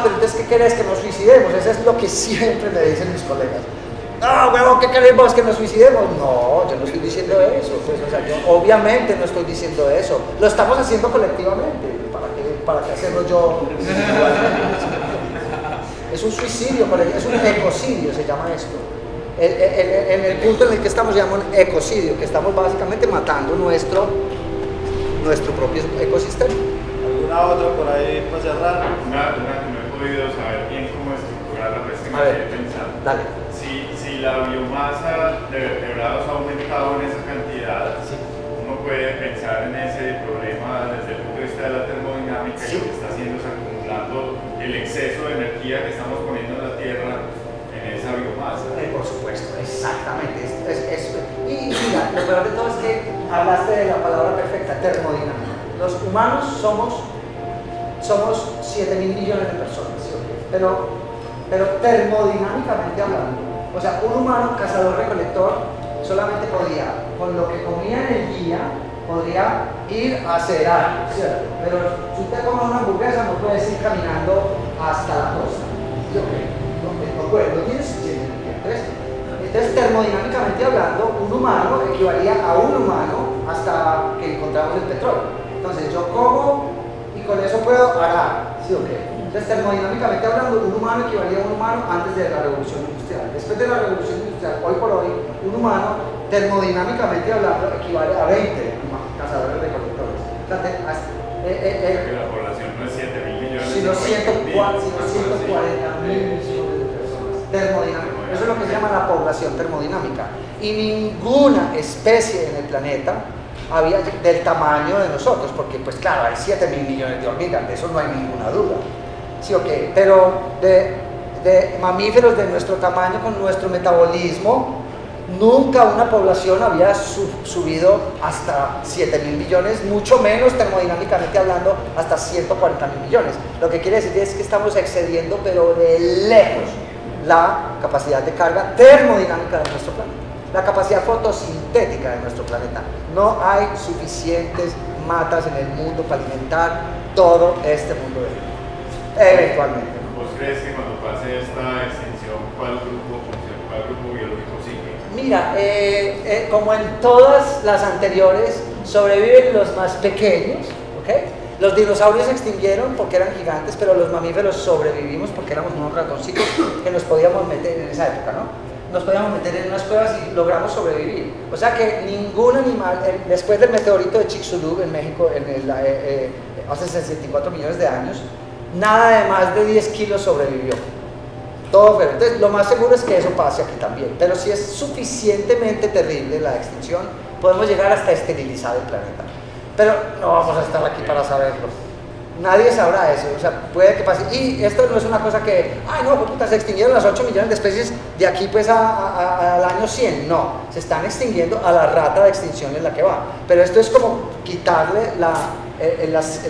pero entonces ¿qué querés? Que nos suicidemos. Eso es lo que siempre me dicen mis colegas. Huevón, ¿qué queremos? Que nos suicidemos. No, yo no estoy diciendo eso. Pues, o sea, yo obviamente no estoy diciendo eso. Lo estamos haciendo colectivamente. ¿Para qué hacerlo yo? Es un suicidio, es un ecocidio, se llama esto. En el punto en el que estamos, se llama un ecocidio, que estamos básicamente matando nuestro propio ecosistema. ¿Alguna otra por ahí para cerrar? Una que no he podido saber bien cómo estructurar la pesca que he pensado. Dale. Si la biomasa de vertebrados ha aumentado en esa cantidad, sí, uno puede pensar en ese problema desde el punto de vista de la termodinámica, sí, y lo que está haciendo es acumulando el exceso de energía que estamos poniendo en la Tierra en esa biomasa. Por supuesto, exactamente. Y mira, lo peor de todo es que hablaste de la palabra perfecta, termodinámica. Los humanos somos 7.000 millones de personas, ¿sí? pero termodinámicamente hablando, o sea, un humano cazador-recolector solamente podría, con lo que comía en el día, podría ir a cenar, ¿cierto? Pero si usted come una hamburguesa no puedes ir caminando hasta la costa, ¿sí? No tienes sentido. Entonces, termodinámicamente hablando, un humano equivalía a un humano hasta que encontramos el petróleo. Entonces yo como y con eso puedo arar, ¿sí o qué? Entonces termodinámicamente hablando, un humano equivalía a un humano antes de la revolución industrial. Después de la revolución industrial, hoy por hoy, un humano termodinámicamente hablando equivale a 20 cazadores de recolectores. La población no es 7.000 millones, sino 140.000 millones de personas. Eso es lo que se llama la población termodinámica. y ninguna especie en el planeta había del tamaño de nosotros, porque pues claro, hay 7.000 millones de hormigas, de eso no hay ninguna duda, ¿sí o qué? Pero de mamíferos de nuestro tamaño, con nuestro metabolismo, nunca una población había subido hasta 7.000 millones, mucho menos termodinámicamente hablando hasta 140.000 millones. Lo que quiere decir es que estamos excediendo, pero de lejos, la capacidad de carga termodinámica de nuestro planeta, la capacidad fotosintética de nuestro planeta. No hay suficientes matas en el mundo para alimentar todo este mundo de vida, eventualmente. ¿Vos crees que cuando pase esta extinción, cuál grupo biológico sigue? Mira, como en todas las anteriores, sobreviven los más pequeños, ¿ok? Los dinosaurios se extinguieron porque eran gigantes, pero los mamíferos sobrevivimos porque éramos unos ratoncitos que nos podíamos meter en esa época, ¿no? Nos podíamos meter en unas cuevas y logramos sobrevivir. O sea que ningún animal, después del meteorito de Chicxulub en México hace 64 millones de años, nada de más de 10 kilos sobrevivió. Todo, pero entonces lo más seguro es que eso pase aquí también. Pero si es suficientemente terrible la extinción, podemos llegar hasta esterilizar el planeta. Pero no vamos a estar aquí para saberlo. Nadie sabrá eso, o sea, puede que pase. Y esto no es una cosa que, ay no, puta, se extinguieron las 8 millones de especies de aquí pues al año 100. No, se están extinguiendo a la rata de extinción en la que va. Pero esto es como quitarle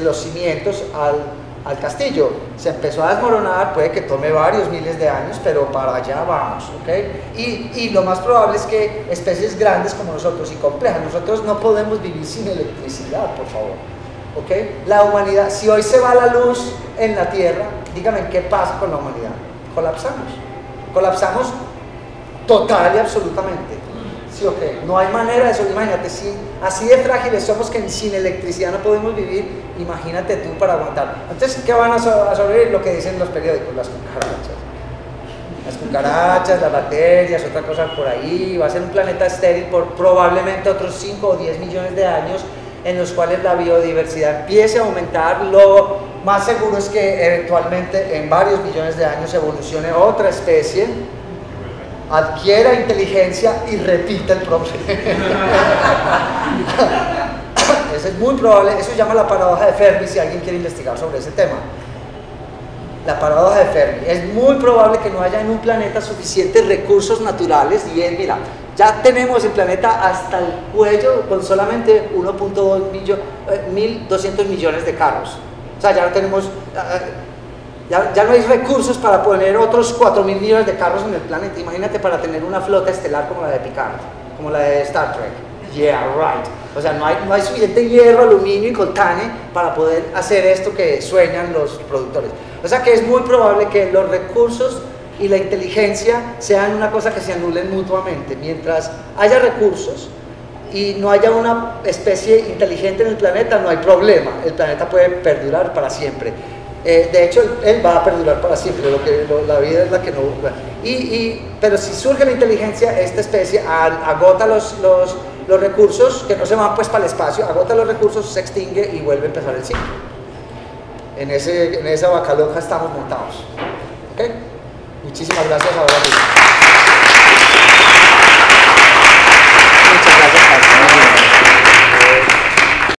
los cimientos al castillo. Se empezó a desmoronar, puede que tome varios miles de años, pero para allá vamos, ¿ok? Y lo más probable es que especies grandes como nosotros y complejas, nosotros no podemos vivir sin electricidad, por favor, ¿ok? La humanidad, si hoy se va la luz en la Tierra, díganme qué pasa con la humanidad. Colapsamos total y absolutamente, ¿sí o qué? No hay manera de eso. Imagínate, si así de frágiles somos que sin electricidad no podemos vivir, imagínate tú para aguantar. Entonces, ¿qué van a sobrevivir? Lo que dicen los periódicos, las cucarachas. Las cucarachas, las bacterias, otra cosa por ahí. Va a ser un planeta estéril por probablemente otros 5 o 10 millones de años, en los cuales la biodiversidad empiece a aumentar. Lo más seguro es que eventualmente en varios millones de años evolucione otra especie, adquiera inteligencia y repita el proceso. Eso es muy probable, eso se llama la paradoja de Fermi, si alguien quiere investigar sobre ese tema. La paradoja de Fermi, es muy probable que no haya en un planeta suficientes recursos naturales, y es, mira, ya tenemos el planeta hasta el cuello con solamente 1.200 millones de carros. O sea, ya no tenemos... Ya no hay recursos para poner otros 4.000 millones de carros en el planeta. Imagínate para tener una flota estelar como la de Picard, como la de Star Trek. Yeah, right. O sea, no hay suficiente hierro, aluminio y coltane para poder hacer esto que sueñan los productores. O sea que es muy probable que los recursos y la inteligencia sean una cosa que se anulen mutuamente. Mientras haya recursos y no haya una especie inteligente en el planeta, no hay problema. El planeta puede perdurar para siempre. De hecho, él va a perdurar para siempre, la vida es la que no... pero si surge la inteligencia, esta especie agota los recursos, que no se van pues para el espacio, agota los recursos, se extingue y vuelve a empezar el ciclo. En esa vaca loca estamos montados. ¿Okay? Muchísimas gracias a todos.